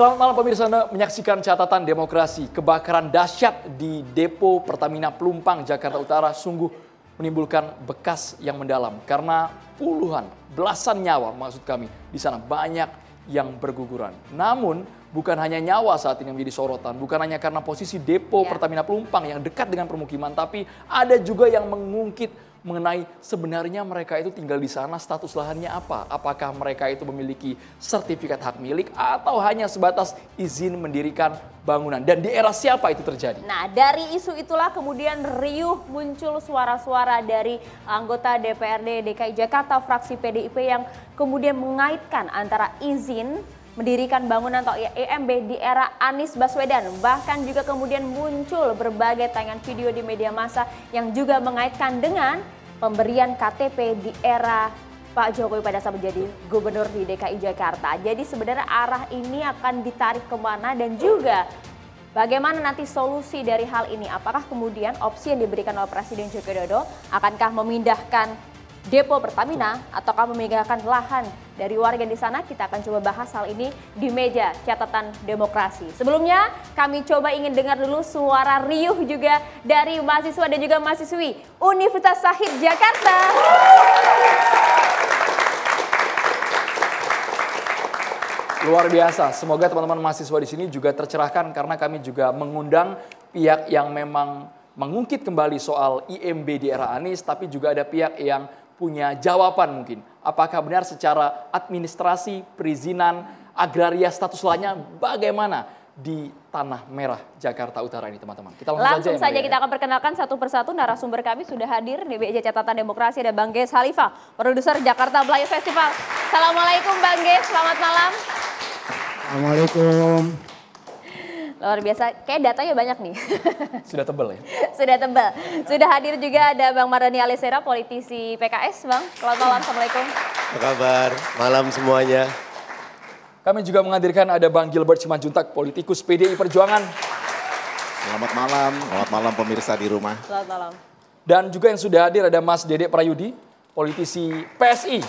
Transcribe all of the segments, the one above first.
Selamat malam pemirsa, Anda menyaksikan Catatan Demokrasi. Kebakaran dahsyat di depo Pertamina Plumpang, Jakarta Utara sungguh menimbulkan bekas yang mendalam karena puluhan, belasan nyawa maksud kami di sana banyak yang berguguran. Namun bukan hanya nyawa saat ini menjadi sorotan, bukan hanya karena posisi depo Pertamina Plumpang yang dekat dengan permukiman, tapi ada juga yang mengungkit mengenai sebenarnya mereka itu tinggal di sana, status lahannya apa? Apakah mereka itu memiliki sertifikat hak milik atau hanya sebatas izin mendirikan bangunan? Dan di era siapa itu terjadi? Nah, dari isu itulah kemudian riuh muncul suara-suara dari anggota DPRD DKI Jakarta fraksi PDIP yang kemudian mengaitkan antara izin mendirikan bangunan atau IMB di era Anies Baswedan. Bahkan juga kemudian muncul berbagai tayangan video di media massa yang juga mengaitkan dengan pemberian KTP di era Pak Jokowi pada saat menjadi gubernur di DKI Jakarta. Jadi sebenarnya arah ini akan ditarik kemana dan juga bagaimana nanti solusi dari hal ini? Apakah kemudian opsi yang diberikan oleh Presiden Joko Widodo akankah memindahkan depo Pertamina ataukah memindahkan lahan dari warga di sana? Kita akan coba bahas hal ini di meja Catatan Demokrasi. Sebelumnya kami coba ingin dengar dulu suara riuh juga dari mahasiswa dan juga mahasiswi Universitas Syahid Jakarta. Luar biasa, semoga teman-teman mahasiswa di sini juga tercerahkan karena kami juga mengundang pihak yang memang mengungkit kembali soal IMB di era Anies, tapi juga ada pihak yang punya jawaban mungkin. Apakah benar secara administrasi, perizinan, agraria status lainnya bagaimana di Tanah Merah, Jakarta Utara ini teman-teman? Langsung saja kita akan perkenalkan satu persatu narasumber kami sudah hadir di meja Catatan Demokrasi. Ada Bang Gies Halifah, produser Jakarta Melayu Festival. Assalamualaikum Bang Gies, selamat malam. Assalamualaikum. Luar biasa, kayak datanya banyak nih. Sudah tebal ya? Sudah tebal. Sudah hadir juga ada Bang Mardani Ali Sera, politisi PKS. Bang, selamat malam, Assalamualaikum. Apa kabar? Malam semuanya. Kami juga menghadirkan ada Bang Gilbert Simanjuntak, politikus PDI Perjuangan. Selamat malam pemirsa di rumah. Selamat malam. Dan juga yang sudah hadir ada Mas Dedek Prayudi, politisi PSI.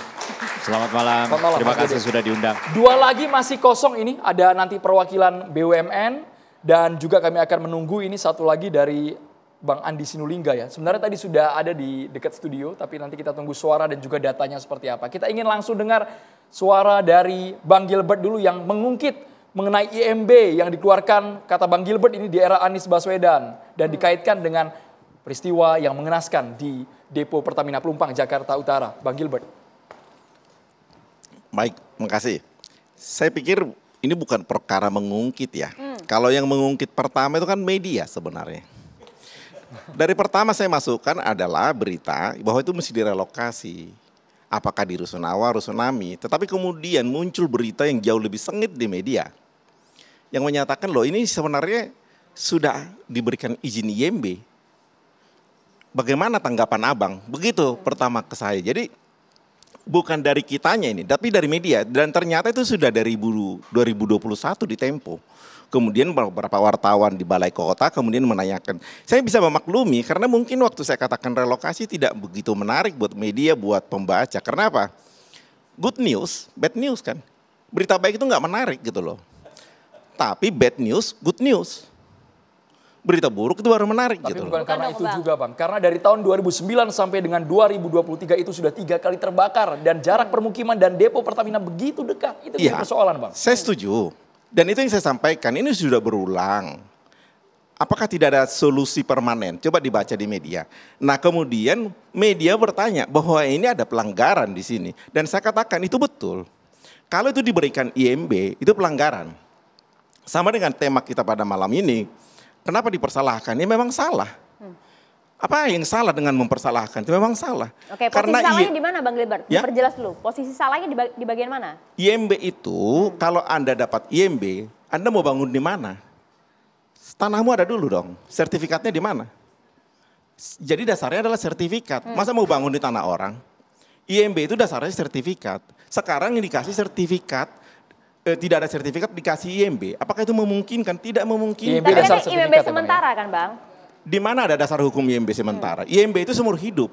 Selamat malam. Selamat malam, terima kasih sudah diundang. Dua lagi masih kosong ini, ada nanti perwakilan BUMN. Dan juga kami akan menunggu ini satu lagi dari Bang Andi Sinulingga ya. Sebenarnya tadi sudah ada di dekat studio, tapi nanti kita tunggu suara dan juga datanya seperti apa. Kita ingin langsung dengar suara dari Bang Gilbert dulu yang mengungkit mengenai IMB yang dikeluarkan kata Bang Gilbert ini di era Anies Baswedan. Dan dikaitkan dengan peristiwa yang mengenaskan di depo Pertamina Plumpang, Jakarta Utara. Bang Gilbert. Baik, makasih. Saya pikir ini bukan perkara mengungkit ya. Kalau yang mengungkit pertama itu kan media sebenarnya. Dari pertama saya masukkan adalah berita bahwa itu mesti direlokasi. Apakah di Rusunawa, Rusunami. Tetapi kemudian muncul berita yang jauh lebih sengit di media. Yang menyatakan loh ini sebenarnya sudah diberikan izin IMB. Bagaimana tanggapan abang? Begitu pertama ke saya. Jadi bukan dari kitanya ini, tapi dari media. Dan ternyata itu sudah dari 2021 di Tempo. Kemudian beberapa wartawan di Balai Kota kemudian menanyakan. Saya bisa memaklumi karena mungkin waktu saya katakan relokasi tidak begitu menarik buat media, buat pembaca. Karena apa? Good news, bad news kan. Berita baik itu nggak menarik gitu loh. Tapi bad news, good news. Berita buruk itu baru menarik. Tapi gitu bukan loh. Karena itu juga Bang, karena dari tahun 2009 sampai dengan 2023 itu sudah 3 kali terbakar. Dan jarak permukiman dan depo Pertamina begitu dekat, itu ya, persoalan Bang. Saya setuju, dan itu yang saya sampaikan, ini sudah berulang. Apakah tidak ada solusi permanen? Coba dibaca di media. Nah kemudian media bertanya bahwa ini ada pelanggaran di sini. Dan saya katakan itu betul, kalau itu diberikan IMB itu pelanggaran. Sama dengan tema kita pada malam ini. Kenapa dipersalahkan? Ya memang salah. Apa yang salah dengan mempersalahkan? Itu memang salah. Oke, posisi karena salahnya di mana Bang Gilbert? Ya? Perjelas dulu, posisi salahnya di bagian mana? IMB itu, kalau Anda dapat IMB, Anda mau bangun di mana? Tanahmu ada dulu dong, sertifikatnya di mana? Jadi dasarnya adalah sertifikat. Masa mau bangun di tanah orang? IMB itu dasarnya sertifikat. Sekarang yang dikasih sertifikat, tidak ada sertifikat dikasih IMB. Apakah itu memungkinkan? Tidak memungkinkan. Tapi kan IMB sementara kan Bang? Di mana ada dasar hukum IMB sementara? IMB itu seumur hidup.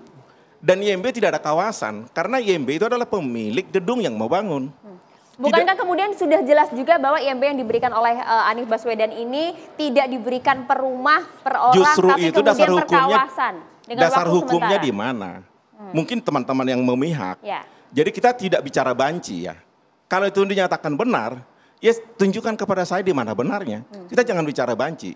Dan IMB tidak ada kawasan. Karena IMB itu adalah pemilik gedung yang mau bangun. Bukankah kemudian sudah jelas juga bahwa IMB yang diberikan oleh Anies Baswedan ini tidak diberikan per rumah, per orang, justru tapi itu kemudian dasar hukumnya, per kawasan? Dengan dasar hukumnya di mana? Mungkin teman-teman yang memihak. Ya. Jadi kita tidak bicara banci ya. Kalau itu dinyatakan benar, ya tunjukkan kepada saya di mana benarnya. Kita jangan bicara banci.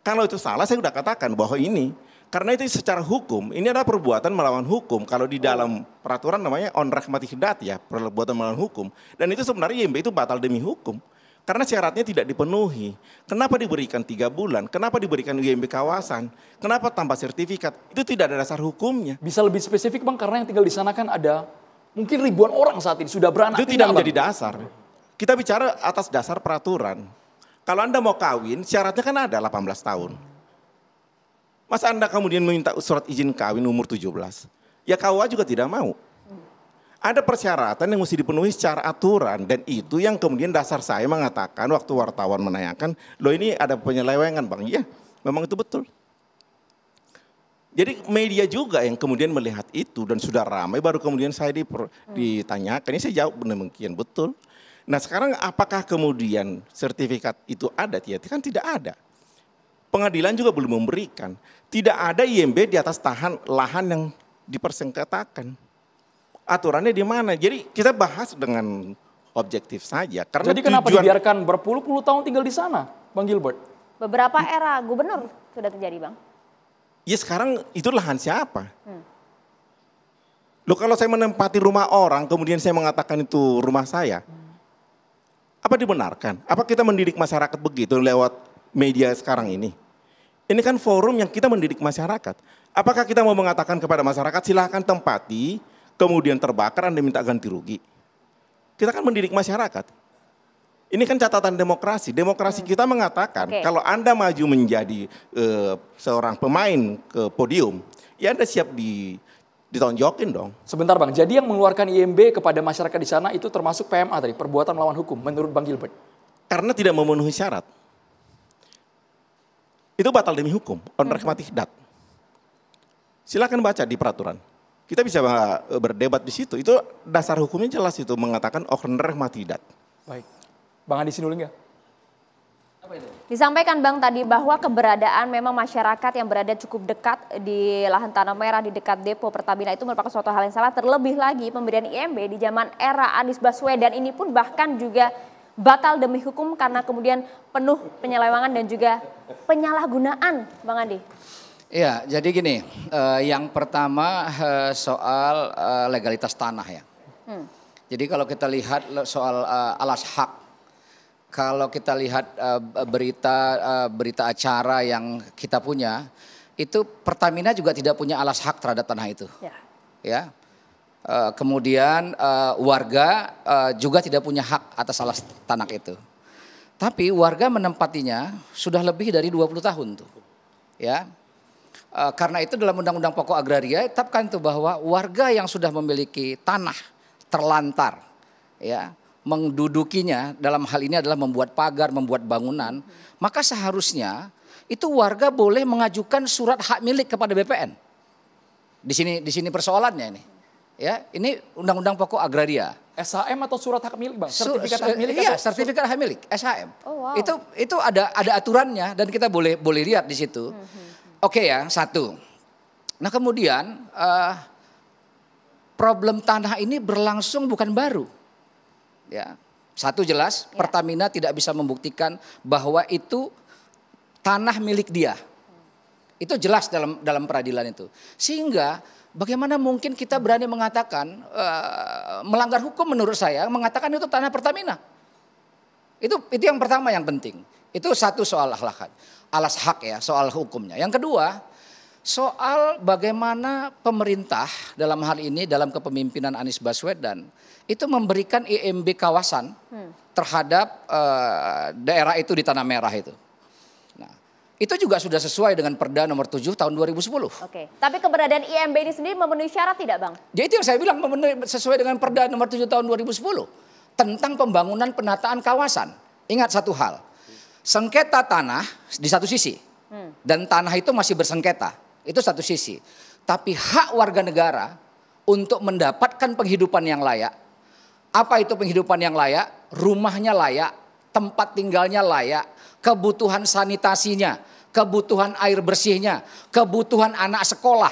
Kalau itu salah saya sudah katakan bahwa ini, karena itu secara hukum, ini adalah perbuatan melawan hukum. Kalau di dalam peraturan namanya on rahmati hidat ya, perbuatan melawan hukum. Dan itu sebenarnya IMB itu batal demi hukum. Karena syaratnya tidak dipenuhi. Kenapa diberikan 3 bulan? Kenapa diberikan IMB kawasan? Kenapa tanpa sertifikat? Itu tidak ada dasar hukumnya. Bisa lebih spesifik Bang, karena yang tinggal di sana kan ada mungkin ribuan orang saat ini sudah beranak. Itu tidak menjadi dasar. Kita bicara atas dasar peraturan. Kalau Anda mau kawin, syaratnya kan ada 18 tahun. Masa Anda kemudian meminta surat izin kawin umur 17? Ya KUA juga tidak mau. Ada persyaratan yang mesti dipenuhi secara aturan, dan itu yang kemudian dasar saya mengatakan waktu wartawan menanyakan, loh ini ada penyelewengan Bang. Iya, memang itu betul. Jadi media juga yang kemudian melihat itu dan sudah ramai, baru kemudian saya ditanyakan, ini saya jawab demikian betul. Nah sekarang apakah kemudian sertifikat itu ada? Ya, kan tidak ada. Pengadilan juga belum memberikan. Tidak ada IMB di atas tahan lahan yang dipersengketakan. Aturannya di mana? Jadi kita bahas dengan objektif saja. Karena jadi kenapa dibiarkan berpuluh-puluh tahun tinggal di sana, Bang Gilbert? Beberapa era gubernur sudah terjadi, Bang. Ya sekarang itu lahan siapa? Loh kalau saya menempati rumah orang, kemudian saya mengatakan itu rumah saya, apa dibenarkan? Apa kita mendidik masyarakat begitu lewat media sekarang ini? Ini kan forum yang kita mendidik masyarakat. Apakah kita mau mengatakan kepada masyarakat silahkan tempati, kemudian terbakar Anda minta ganti rugi? Kita kan mendidik masyarakat. Ini kan catatan demokrasi. Demokrasi kita mengatakan kalau Anda maju menjadi seorang pemain ke podium, ya Anda siap ditonjokin dong. Sebentar Bang, jadi yang mengeluarkan IMB kepada masyarakat di sana itu termasuk PMA tadi, perbuatan melawan hukum menurut Bang Gilbert? Karena tidak memenuhi syarat. Itu batal demi hukum, on rahmati hidat. Silahkan baca di peraturan. Kita bisa berdebat di situ. Itu dasar hukumnya jelas itu mengatakan okner matidat. Baik. Bang Andi Sinulingga. Apa itu? Disampaikan Bang tadi bahwa keberadaan memang masyarakat yang berada cukup dekat di lahan Tanah Merah, di dekat depo Pertamina itu merupakan suatu hal yang salah. Terlebih lagi pemberian IMB di zaman era Anies Baswedan ini pun bahkan juga batal demi hukum karena kemudian penuh penyelewengan dan juga penyalahgunaan, Bang Andi. Ya, jadi gini, yang pertama soal legalitas tanah ya. Jadi kalau kita lihat soal alas hak, kalau kita lihat berita acara yang kita punya, itu Pertamina juga tidak punya alas hak terhadap tanah itu. Ya. Kemudian warga juga tidak punya hak atas alas tanah itu. Tapi warga menempatinya sudah lebih dari 20 tahun tuh, ya. Karena itu dalam Undang-Undang Pokok Agraria tetapkan itu bahwa warga yang sudah memiliki tanah terlantar ya mendudukinya, dalam hal ini adalah membuat pagar, membuat bangunan, maka seharusnya itu warga boleh mengajukan surat hak milik kepada BPN. Di sini persoalannya ini. Ya, ini Undang-Undang Pokok Agraria. SHM atau surat hak milik, Bang? Sertifikat hak milik. Iya, sertifikat hak milik, SHM. Oh, wow. Itu ada aturannya dan kita boleh lihat di situ. Oke ya, satu. Nah kemudian problem tanah ini berlangsung bukan baru. Ya, satu jelas ya. Pertamina tidak bisa membuktikan bahwa itu tanah milik dia. Itu jelas dalam peradilan itu. Sehingga bagaimana mungkin kita berani mengatakan melanggar hukum menurut saya mengatakan itu tanah Pertamina. Itu yang pertama yang penting. Itu satu soal akhlak. Alas hak ya, soal hukumnya. Yang kedua, soal bagaimana pemerintah dalam hal ini dalam kepemimpinan Anies Baswedan itu memberikan IMB kawasan terhadap daerah itu di Tanah Merah itu. Nah, itu juga sudah sesuai dengan Perda nomor 7 tahun 2010. Oke, tapi keberadaan IMB ini sendiri memenuhi syarat tidak, Bang? Ya itu yang saya bilang, memenuhi sesuai dengan Perda nomor 7 tahun 2010 tentang pembangunan penataan kawasan. Ingat satu hal. Sengketa tanah di satu sisi dan tanah itu masih bersengketa, itu satu sisi. Tapi hak warga negara untuk mendapatkan penghidupan yang layak, Apa itu penghidupan yang layak? Rumahnya layak, tempat tinggalnya layak, kebutuhan sanitasinya, kebutuhan air bersihnya, kebutuhan anak sekolah.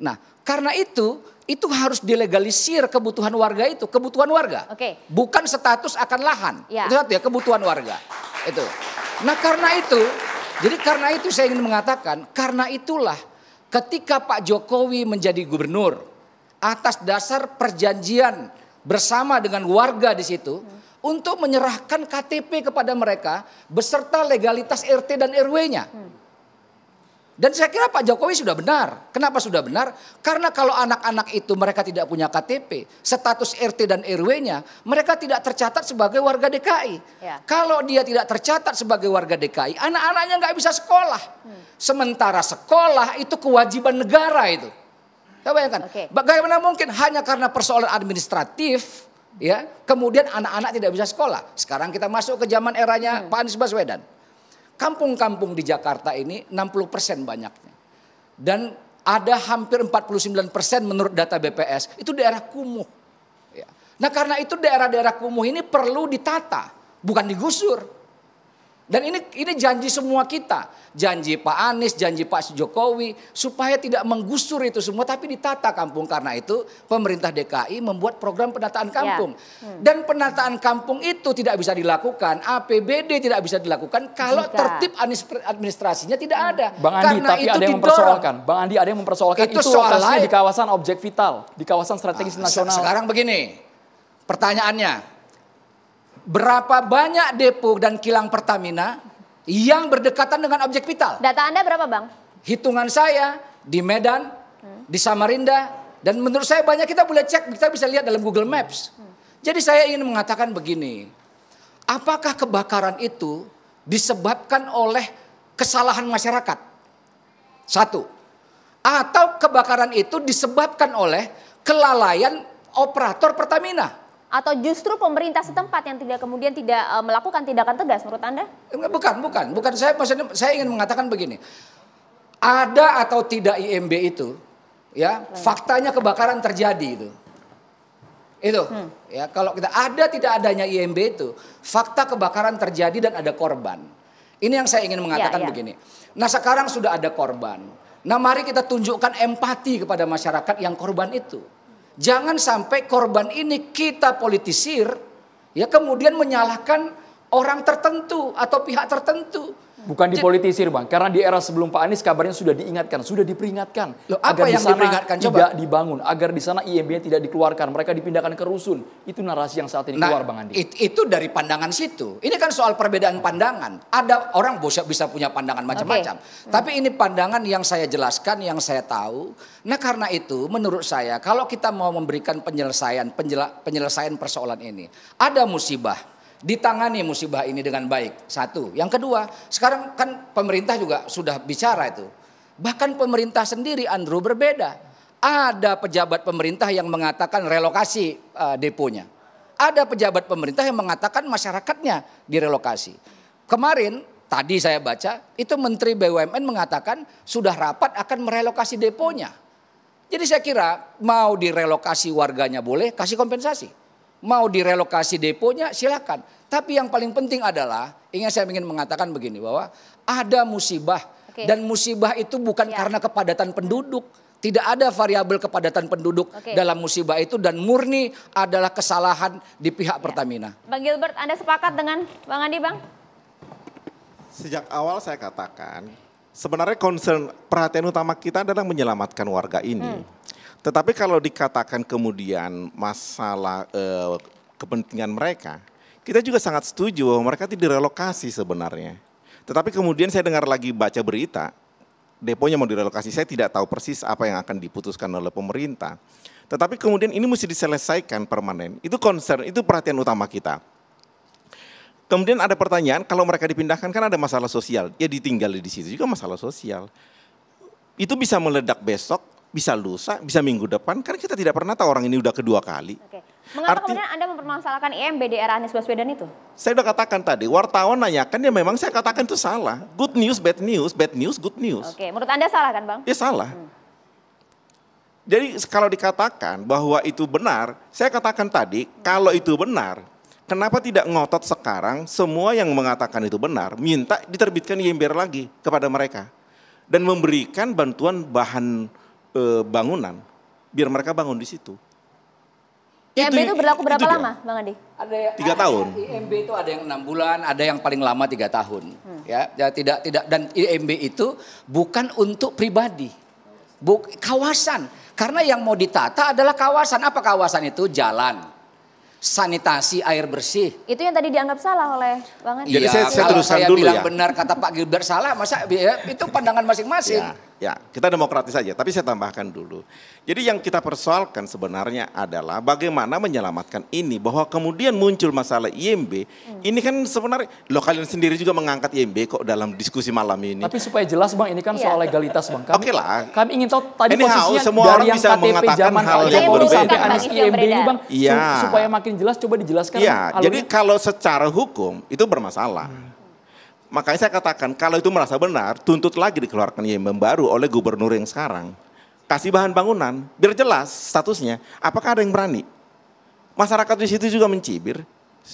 Nah, karena itu harus dilegalisir kebutuhan warga itu, kebutuhan warga. Oke. Bukan status akan lahan. Ya. Itu satu ya, kebutuhan warga. Itu. Nah, karena itu saya ingin mengatakan, karena itulah ketika Pak Jokowi menjadi gubernur atas dasar perjanjian bersama dengan warga di situ untuk menyerahkan KTP kepada mereka beserta legalitas RT dan RW-nya. Dan saya kira Pak Jokowi sudah benar. Kenapa sudah benar? Karena kalau anak-anak itu mereka tidak punya KTP, status RT dan RW-nya, mereka tidak tercatat sebagai warga DKI. Ya. Kalau dia tidak tercatat sebagai warga DKI, anak-anaknya nggak bisa sekolah. Sementara sekolah itu kewajiban negara itu. Coba bayangkan, bagaimana mungkin hanya karena persoalan administratif, ya, kemudian anak-anak tidak bisa sekolah. Sekarang kita masuk ke zaman eranya Pak Anies Baswedan. Kampung-kampung di Jakarta ini 60% banyaknya. Dan ada hampir 49% menurut data BPS, itu daerah kumuh. Nah karena itu daerah-daerah kumuh ini perlu ditata, bukan digusur. Dan ini janji semua kita, janji Pak Anies, janji Pak Jokowi, supaya tidak menggusur itu semua tapi ditata kampung. Karena itu pemerintah DKI membuat program penataan kampung. Ya. Dan penataan kampung itu tidak bisa dilakukan, APBD tidak bisa dilakukan kalau tertib administrasinya tidak ada. Bang Andi, karena tapi itu ada yang mempersoalkan. Bang Andi, ada yang mempersoalkan itu soalnya di kawasan objek vital, di kawasan strategis nasional. Sekarang begini, pertanyaannya. Berapa banyak depo dan kilang Pertamina yang berdekatan dengan objek vital? Data Anda berapa, Bang? Hitungan saya di Medan, di Samarinda, dan menurut saya banyak, kita boleh cek, kita bisa lihat dalam Google Maps. Jadi saya ingin mengatakan begini, apakah kebakaran itu disebabkan oleh kesalahan masyarakat? Satu. Atau kebakaran itu disebabkan oleh kelalaian operator Pertamina? Atau justru pemerintah setempat yang kemudian tidak melakukan tindakan tegas menurut Anda? Bukan. Saya ingin mengatakan begini. Ada atau tidak IMB itu, ya, faktanya kebakaran terjadi itu. Itu, ya, kalau kita ada tidak adanya IMB itu, fakta kebakaran terjadi dan ada korban. Ini yang saya ingin mengatakan begini. Nah, sekarang sudah ada korban. Nah, mari kita tunjukkan empati kepada masyarakat yang korban itu. Jangan sampai korban ini kita politisir, ya, kemudian menyalahkan orang tertentu atau pihak tertentu. Bukan dipolitisir, Bang, karena di era sebelum Pak Anies kabarnya sudah diingatkan, sudah diperingatkan. Loh, apa yang diperingatkan? Tidak dibangun, agar di sana IMB-nya tidak dikeluarkan, mereka dipindahkan ke rusun. Itu narasi yang saat ini keluar, Bang Andi. Itu dari pandangan situ. Ini kan soal perbedaan pandangan. Ada orang bisa punya pandangan macam-macam. Tapi ini pandangan yang saya jelaskan, yang saya tahu. Nah karena itu menurut saya kalau kita mau memberikan penyelesaian persoalan ini, ada musibah. Ditangani musibah ini dengan baik, satu. Yang kedua, sekarang kan pemerintah juga sudah bicara itu. Bahkan pemerintah sendiri, Andrew, berbeda. Ada pejabat pemerintah yang mengatakan relokasi deponya. Ada pejabat pemerintah yang mengatakan masyarakatnya direlokasi. Kemarin, tadi saya baca, itu Menteri BUMN mengatakan sudah rapat akan merelokasi deponya. Jadi saya kira mau direlokasi warganya boleh, kasih kompensasi. Mau direlokasi deponya silakan. Tapi yang paling penting adalah, saya ingin mengatakan begini, bahwa ada musibah. Dan musibah itu bukan karena kepadatan penduduk. Tidak ada variabel kepadatan penduduk dalam musibah itu, dan murni adalah kesalahan di pihak Pertamina. Bang Gilbert, Anda sepakat dengan Bang Andi, Bang? Sejak awal saya katakan, sebenarnya concern perhatian utama kita adalah menyelamatkan warga ini. Tetapi kalau dikatakan kemudian masalah kepentingan mereka, kita juga sangat setuju bahwa mereka tidak direlokasi sebenarnya. Tetapi kemudian saya dengar lagi baca berita, deponya mau direlokasi, saya tidak tahu persis apa yang akan diputuskan oleh pemerintah. Tetapi kemudian ini mesti diselesaikan permanen, itu concern, itu perhatian utama kita. Kemudian ada pertanyaan, kalau mereka dipindahkan kan ada masalah sosial, ya ditinggal di situ juga masalah sosial. Itu bisa meledak besok, bisa lusa, bisa minggu depan, karena kita tidak pernah tahu orang ini udah kedua kali. Mengapa kemudian Anda mempermasalahkan IMB di era Anies Baswedan itu? Saya sudah katakan tadi, wartawan nanyakan, ya memang saya katakan itu salah. Good news, bad news, good news. Menurut Anda salah kan, Bang? Ya salah. Jadi kalau dikatakan bahwa itu benar, saya katakan tadi kalau itu benar, kenapa tidak ngotot sekarang semua yang mengatakan itu benar, minta diterbitkan IMB lagi kepada mereka. Dan memberikan bantuan bahan bangunan, biar mereka bangun di situ. IMB itu berlaku berapa lama Bang Andi? 3 tahun. IMB itu ada yang 6 bulan, ada yang paling lama 3 tahun. Ya, tidak, dan IMB itu bukan untuk pribadi, kawasan. Karena yang mau ditata adalah kawasan. Apa kawasan itu? Jalan, sanitasi, air bersih. Itu yang tadi dianggap salah oleh Bang Andi. Jadi saya teruskan dulu ya. Kalau saya bilang benar, kata Pak Gilbert salah, masa itu pandangan masing-masing. Ya, kita demokratis saja, tapi saya tambahkan dulu. Jadi yang kita persoalkan sebenarnya adalah bagaimana menyelamatkan ini, bahwa kemudian muncul masalah IMB. Ini kan sebenarnya, loh kalian sendiri juga mengangkat IMB kok dalam diskusi malam ini. Tapi supaya jelas Bang, ini kan soal legalitas Bang. Oke lah. Kami ingin tahu tadi posisinya semua dari orang yang bisa KTP mengatakan hal yang berbeda. Sampai Anies IMB ini Bang, supaya makin jelas, coba dijelaskan. Iya, jadi kalau secara hukum itu bermasalah. Makanya saya katakan kalau itu merasa benar, tuntut lagi dikeluarkan IMB baru oleh gubernur yang sekarang. Kasih bahan bangunan, biar jelas statusnya. Apakah ada yang berani? Masyarakat di situ juga mencibir.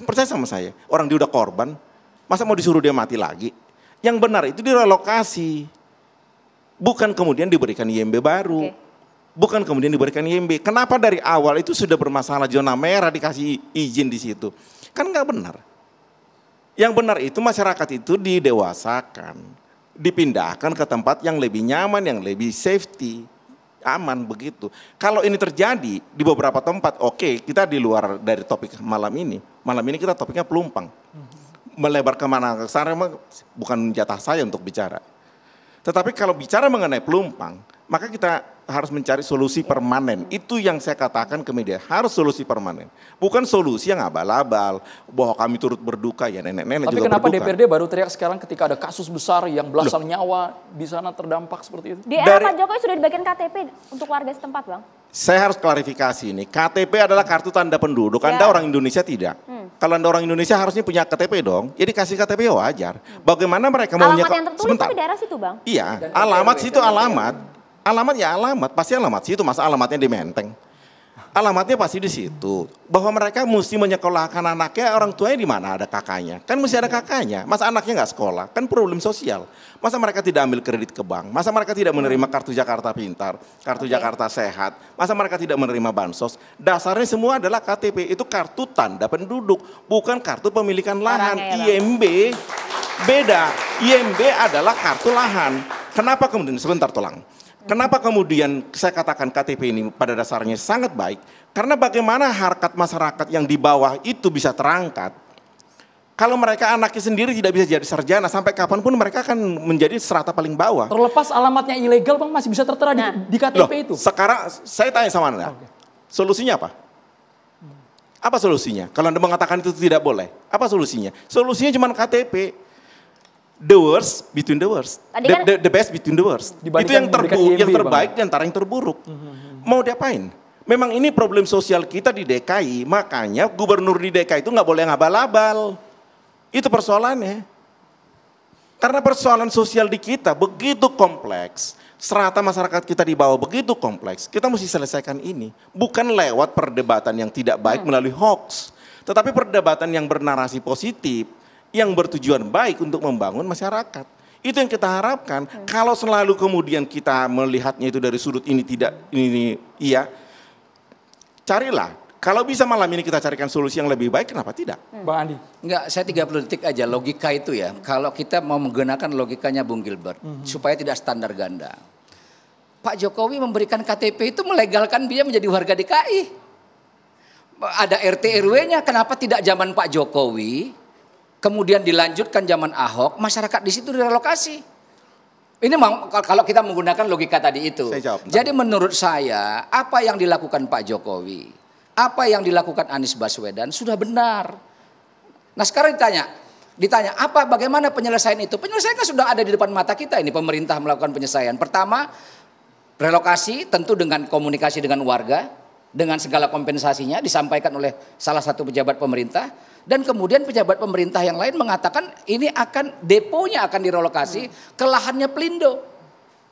Percaya sama saya, orang dia udah korban, masa mau disuruh dia mati lagi? Yang benar itu direlokasi. Bukan kemudian diberikan IMB baru. Bukan kemudian diberikan IMB. Kenapa dari awal itu sudah bermasalah zona merah dikasih izin di situ? Kan nggak benar. Yang benar itu masyarakat itu didewasakan, dipindahkan ke tempat yang lebih nyaman, yang lebih safety, aman begitu. Kalau ini terjadi di beberapa tempat, oke, kita di luar dari topik malam ini. Malam ini kita topiknya Plumpang. Melebar kemana ke sana bukan jatah saya untuk bicara. Tetapi kalau bicara mengenai Plumpang, maka kita harus mencari solusi permanen. Itu yang saya katakan ke media, harus solusi permanen. Bukan solusi yang abal-abal, bahwa kami turut berduka, ya nenek-nenek juga berduka. Tapi kenapa DPRD baru teriak sekarang ketika ada kasus besar yang belasan nyawa di sana terdampak seperti itu? Di era Pak Jokowi sudah dibagikan KTP untuk warga setempat Bang. Saya harus klarifikasi ini, KTP adalah kartu tanda penduduk, Anda orang Indonesia tidak. Kalau Anda orang Indonesia harusnya punya KTP dong, ya dikasih KTP ya wajar. Bagaimana mereka mau alamat yang tertulis di daerah situ Bang? Iya, alamat situ alamat ya alamat, pasti alamat situ, masa alamatnya di Menteng. Alamatnya pasti di situ. Bahwa mereka mesti menyekolahkan anaknya, orang tuanya di mana ada kakaknya. Kan mesti ada kakaknya, masa anaknya nggak sekolah, kan problem sosial. Masa mereka tidak ambil kredit ke bank, masa mereka tidak menerima kartu Jakarta Pintar, kartu Jakarta Sehat, masa mereka tidak menerima bansos. Dasarnya semua adalah KTP, itu kartu tanda penduduk, bukan kartu pemilikan lahan. IMB beda, IMB adalah kartu lahan. Kenapa kemudian, sebentar tolong. Kenapa kemudian saya katakan KTP ini pada dasarnya sangat baik? Karena bagaimana harkat masyarakat yang di bawah itu bisa terangkat. Kalau mereka anaknya sendiri tidak bisa jadi sarjana, sampai kapanpun mereka akan menjadi strata paling bawah. Terlepas alamatnya ilegal Bang, masih bisa tertera di KTP itu. Sekarang saya tanya sama Anda, solusinya apa? Apa solusinya? Kalau Anda mengatakan itu tidak boleh, apa solusinya? Solusinya cuma KTP. The worst between the worst, the best between the worst. Itu yang terbaik di antara yang terburuk. Mau diapain? Memang ini problem sosial kita di DKI, makanya gubernur di DKI itu nggak boleh ngabal-abal. Itu persoalannya. Karena persoalan sosial di kita begitu kompleks, serata masyarakat kita di bawah begitu kompleks, kita mesti selesaikan ini. Bukan lewat perdebatan yang tidak baik melalui hoax, tetapi perdebatan yang bernarasi positif, yang bertujuan baik untuk membangun masyarakat. Itu yang kita harapkan. Kalau selalu kemudian kita melihatnya itu dari sudut ini tidak, ini iya, carilah. Kalau bisa malam ini kita carikan solusi yang lebih baik, kenapa tidak? Bang Andi. Enggak, saya 30 detik aja logika itu ya. Kalau kita mau menggunakan logikanya Bung Gilbert, supaya tidak standar ganda. Pak Jokowi memberikan KTP itu melegalkan dia menjadi warga DKI. Ada RT RW-nya, kenapa tidak zaman Pak Jokowi? Kemudian dilanjutkan zaman Ahok, masyarakat di situ direlokasi. Ini kalau kita menggunakan logika tadi itu. Jadi menurut saya, apa yang dilakukan Pak Jokowi, apa yang dilakukan Anies Baswedan sudah benar. Nah sekarang ditanya bagaimana penyelesaian itu? Penyelesaiannya sudah ada di depan mata kita ini, pemerintah melakukan penyelesaian. Pertama, relokasi tentu dengan komunikasi dengan warga, dengan segala kompensasinya disampaikan oleh salah satu pejabat pemerintah. Dan kemudian pejabat pemerintah yang lain mengatakan ini akan deponya akan direlokasi ke lahannya Pelindo.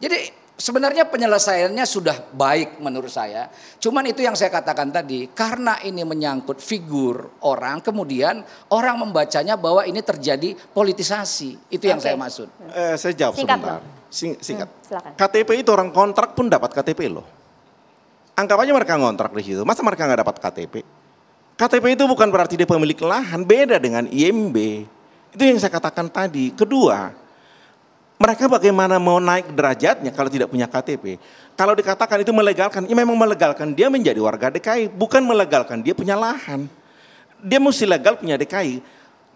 Jadi Sebenarnya penyelesaiannya sudah baik menurut saya. Cuman itu yang saya katakan tadi, karena ini menyangkut figur orang, kemudian orang membacanya bahwa ini terjadi politisasi. Itu yang saya maksud. Saya jawab singkat sebentar. Singkat. KTP itu orang kontrak pun dapat KTP loh. Anggap aja mereka ngontrak di situ. Masa mereka nggak dapat KTP? KTP itu bukan berarti dia pemilik lahan, beda dengan IMB. Itu yang saya katakan tadi. Kedua, mereka bagaimana mau naik derajatnya kalau tidak punya KTP? Kalau dikatakan itu melegalkan, ya memang melegalkan dia menjadi warga DKI, bukan melegalkan dia punya lahan. Dia mesti legal punya DKI.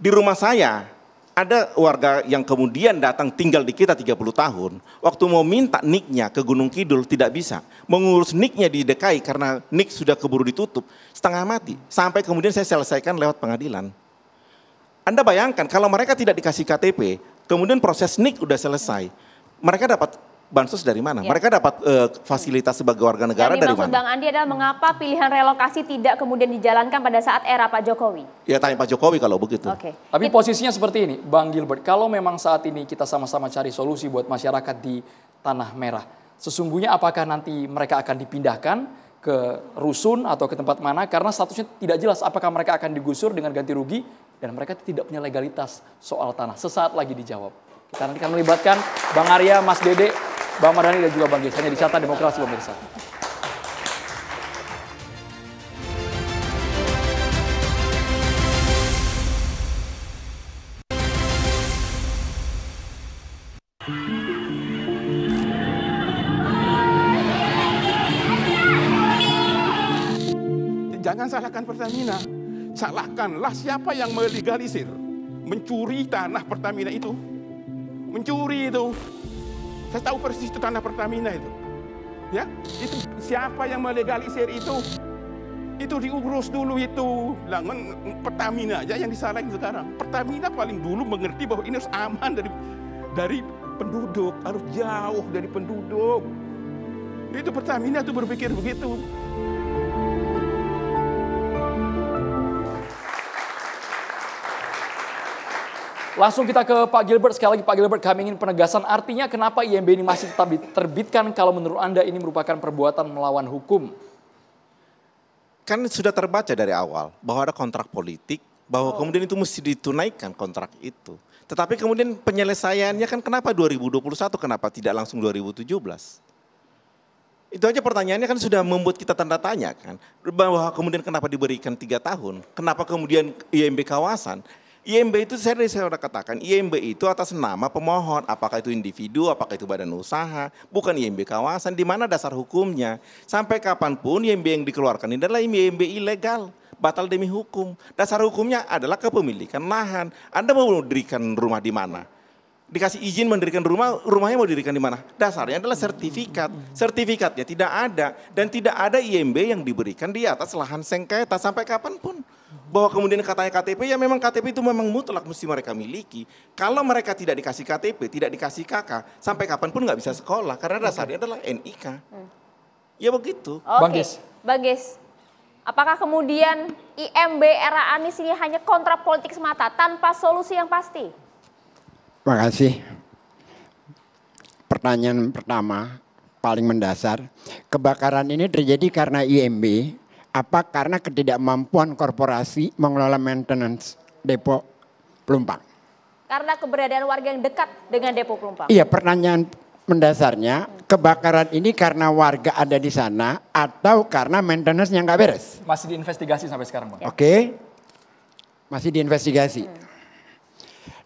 Di rumah saya ada warga yang kemudian datang tinggal di kita 30 tahun. Waktu mau minta niknya ke Gunung Kidul tidak bisa. Mengurus niknya di DKI karena nik sudah keburu ditutup, setengah mati. Sampai kemudian saya selesaikan lewat pengadilan. Anda bayangkan kalau mereka tidak dikasih KTP, kemudian proses nik udah selesai, mereka dapat bansos dari mana? Ya. Mereka dapat fasilitas sebagai warga negara dari mana? Yang dimaksud Bang Andi adalah mengapa pilihan relokasi tidak kemudian dijalankan pada saat era Pak Jokowi? Ya tanya Pak Jokowi kalau begitu. Oke. Tapi posisinya seperti ini, Bang Gilbert, kalau memang saat ini kita sama-sama cari solusi buat masyarakat di Tanah Merah, sesungguhnya apakah nanti mereka akan dipindahkan ke rusun atau ke tempat mana? Karena statusnya tidak jelas apakah mereka akan digusur dengan ganti rugi, dan mereka tidak punya legalitas soal tanah. Sesaat lagi dijawab. Kita nanti akan melibatkan Bang Arya, Mas Dede, Bang Mardani, dan juga Bang Gies. Hanya di Catatan Demokrasi, pemirsa. Jangan salahkan Pertamina. Salahkanlah siapa yang melegalisir, mencuri tanah Pertamina itu. Mencuri itu. Saya tahu persis itu tanah Pertamina itu. Ya, itu siapa yang melegalisir itu? Itu diurus dulu itu. Jangan Pertamina aja yang disalahin sekarang. Pertamina paling dulu mengerti bahwa ini harus aman dari penduduk, harus jauh dari penduduk. Itu Pertamina tuh berpikir begitu. Langsung kita ke Pak Gilbert. Sekali lagi Pak Gilbert, kami ingin penegasan artinya kenapa IMB ini masih tetap diterbitkan kalau menurut Anda ini merupakan perbuatan melawan hukum? Kan sudah terbaca dari awal bahwa ada kontrak politik, bahwa kemudian itu mesti ditunaikan kontrak itu. Tetapi kemudian penyelesaiannya kan kenapa 2021, kenapa tidak langsung 2017? Itu aja pertanyaannya kan sudah membuat kita tanda tanya kan. Bahwa kemudian kenapa diberikan 3 tahun, kenapa kemudian IMB kawasan? IMB itu saya sudah katakan, IMB itu atas nama pemohon, apakah itu individu, apakah itu badan usaha, bukan IMB kawasan, di mana dasar hukumnya. Sampai kapanpun IMB yang dikeluarkan ini adalah IMB ilegal, batal demi hukum. Dasar hukumnya adalah kepemilikan lahan. Anda mau mendirikan rumah di mana? Dikasih izin mendirikan rumah, rumahnya mau didirikan di mana? Dasarnya adalah sertifikat. Sertifikatnya tidak ada dan tidak ada IMB yang diberikan di atas lahan sengketa sampai kapanpun. Bahwa kemudian katanya KTP, ya memang KTP itu memang mutlak mesti mereka miliki. Kalau mereka tidak dikasih KTP, tidak dikasih KK, sampai kapanpun nggak bisa sekolah karena dasarnya adalah NIK. Ya begitu. Bang Gies. Bang Gies, apakah kemudian IMB era Anies ini hanya kontrak politik semata tanpa solusi yang pasti? Terima kasih. Pertanyaan pertama paling mendasar, kebakaran ini terjadi karena IMB apa karena ketidakmampuan korporasi mengelola maintenance depo Plumpang? Karena keberadaan warga yang dekat dengan depo Plumpang. Iya, pertanyaan mendasarnya kebakaran ini karena warga ada di sana atau karena maintenance yang nggak beres? Masih diinvestigasi sampai sekarang, Bang. Oke, masih diinvestigasi.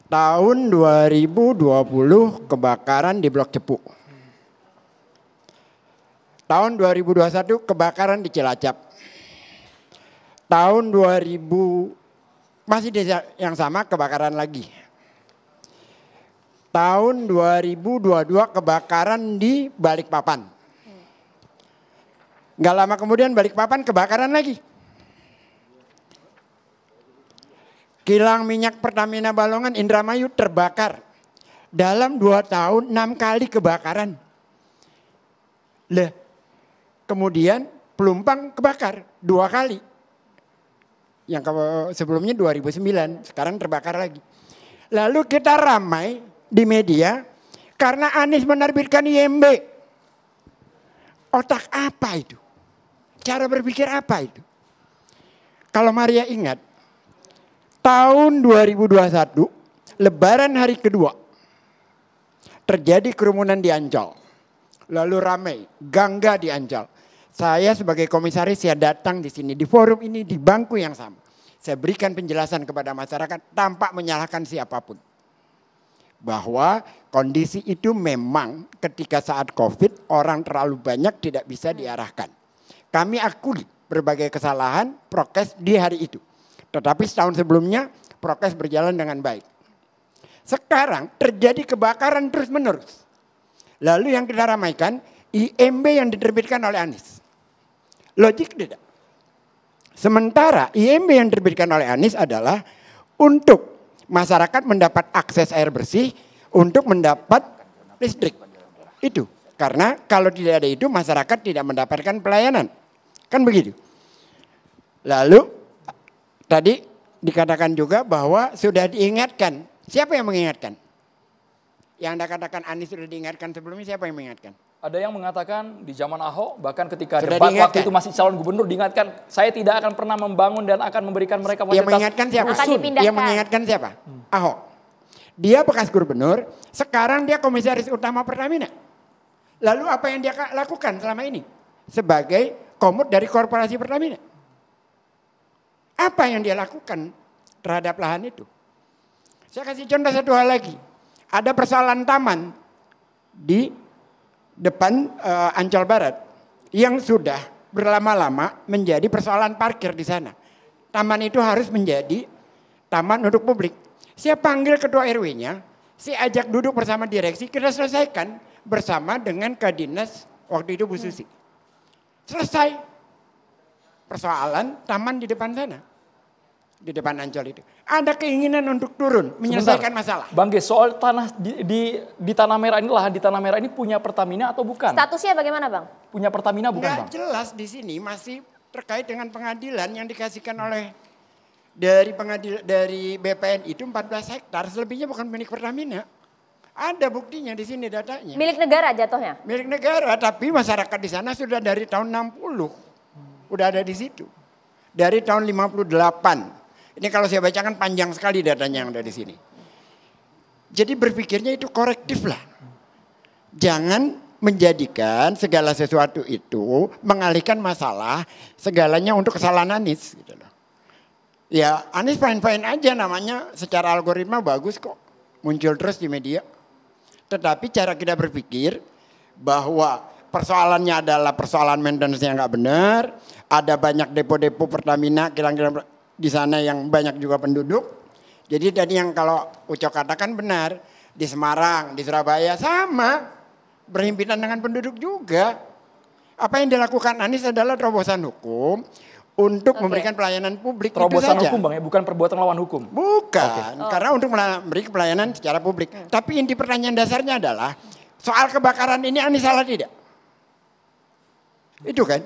Tahun 2020 kebakaran di Blok Cepu. Tahun 2021 kebakaran di Cilacap. Tahun 2000 masih desa yang sama kebakaran lagi. Tahun 2022 kebakaran di Balikpapan. Nggak lama kemudian Balikpapan kebakaran lagi. Kilang minyak Pertamina Balongan Indramayu terbakar. Dalam 2 tahun 6 kali kebakaran. Lah, kemudian Plumpang kebakar 2 kali. Yang sebelumnya 2009, sekarang terbakar lagi. Lalu kita ramai di media karena Anies menerbitkan IMB. Otak apa itu? Cara berpikir apa itu? Kalau Maria ingat, tahun 2021, Lebaran hari kedua, terjadi kerumunan di Ancol. Lalu ramai, gangga di Ancol. Saya sebagai komisaris, saya datang di sini, di forum ini, di bangku yang sama. Saya berikan penjelasan kepada masyarakat tanpa menyalahkan siapapun. Bahwa kondisi itu memang ketika saat COVID orang terlalu banyak tidak bisa diarahkan. Kami akui berbagai kesalahan prokes di hari itu. Tetapi setahun sebelumnya prokes berjalan dengan baik. Sekarang terjadi kebakaran terus-menerus. Lalu yang kita ramaikan IMB yang diterbitkan oleh Anies. Logik tidak? Sementara IMB yang diterbitkan oleh Anies adalah untuk masyarakat mendapat akses air bersih, untuk mendapat listrik. Itu karena kalau tidak ada itu masyarakat tidak mendapatkan pelayanan. Kan begitu. Lalu tadi dikatakan juga bahwa sudah diingatkan. Siapa yang mengingatkan? Yang Anda katakan Anies sudah diingatkan sebelumnya, siapa yang mengingatkan? Ada yang mengatakan di zaman Ahok, bahkan ketika sudah debat diingatkan. Waktu itu masih calon gubernur diingatkan, saya tidak akan pernah membangun dan akan memberikan mereka fasilitas. Yang mengingatkan siapa? Yang mengingatkan siapa? Ahok. Dia bekas gubernur, sekarang dia komisaris utama Pertamina. Lalu apa yang dia lakukan selama ini? Sebagai komut dari korporasi Pertamina. Apa yang dia lakukan terhadap lahan itu? Saya kasih contoh satu hal lagi. Ada persoalan taman di depan Ancol Barat yang sudah berlama-lama menjadi persoalan parkir di sana. Taman itu harus menjadi taman untuk publik. Saya panggil ketua RW-nya, saya ajak duduk bersama direksi, kita selesaikan bersama dengan Kadinas waktu itu Bu Susi. Selesai persoalan taman di depan sana. Di depan Ancol itu. Ada keinginan untuk turun, menyelesaikan masalah. Bang Gies, soal tanah di Tanah Merah ini, lahan di Tanah Merah ini punya Pertamina atau bukan? Statusnya bagaimana Bang? Punya Pertamina bukan Bang? Jelas di sini masih terkait dengan pengadilan yang dikasihkan oleh dari BPN itu 14 hektar, selebihnya bukan milik Pertamina. Ada buktinya di sini datanya. Milik negara jatuhnya? Milik negara, tapi masyarakat di sana sudah dari tahun 60. Udah ada di situ. Dari tahun 58. Ini kalau saya bacakan panjang sekali datanya yang ada di sini. Jadi berpikirnya itu korektif lah. Jangan menjadikan segala sesuatu itu mengalihkan masalah segalanya untuk kesalahan Anies. Gitu loh. Ya Anies fine-fine aja namanya secara algoritma bagus kok. Muncul terus di media. Tetapi cara kita berpikir bahwa persoalannya adalah persoalan maintenance yang nggak benar. Ada banyak depo-depo Pertamina, kilang-kilang di sana yang banyak juga penduduk. Jadi tadi yang kalau Uco katakan benar. Di Semarang, di Surabaya sama. Berhimpitan dengan penduduk juga. Apa yang dilakukan Anies adalah terobosan hukum. Untuk memberikan pelayanan publik. Terobosan hukum Bang ya? Bukan perbuatan lawan hukum? Bukan. Karena untuk memberi pelayanan secara publik. Tapi inti pertanyaan dasarnya adalah. Soal kebakaran ini Anies salah tidak? Itu kan?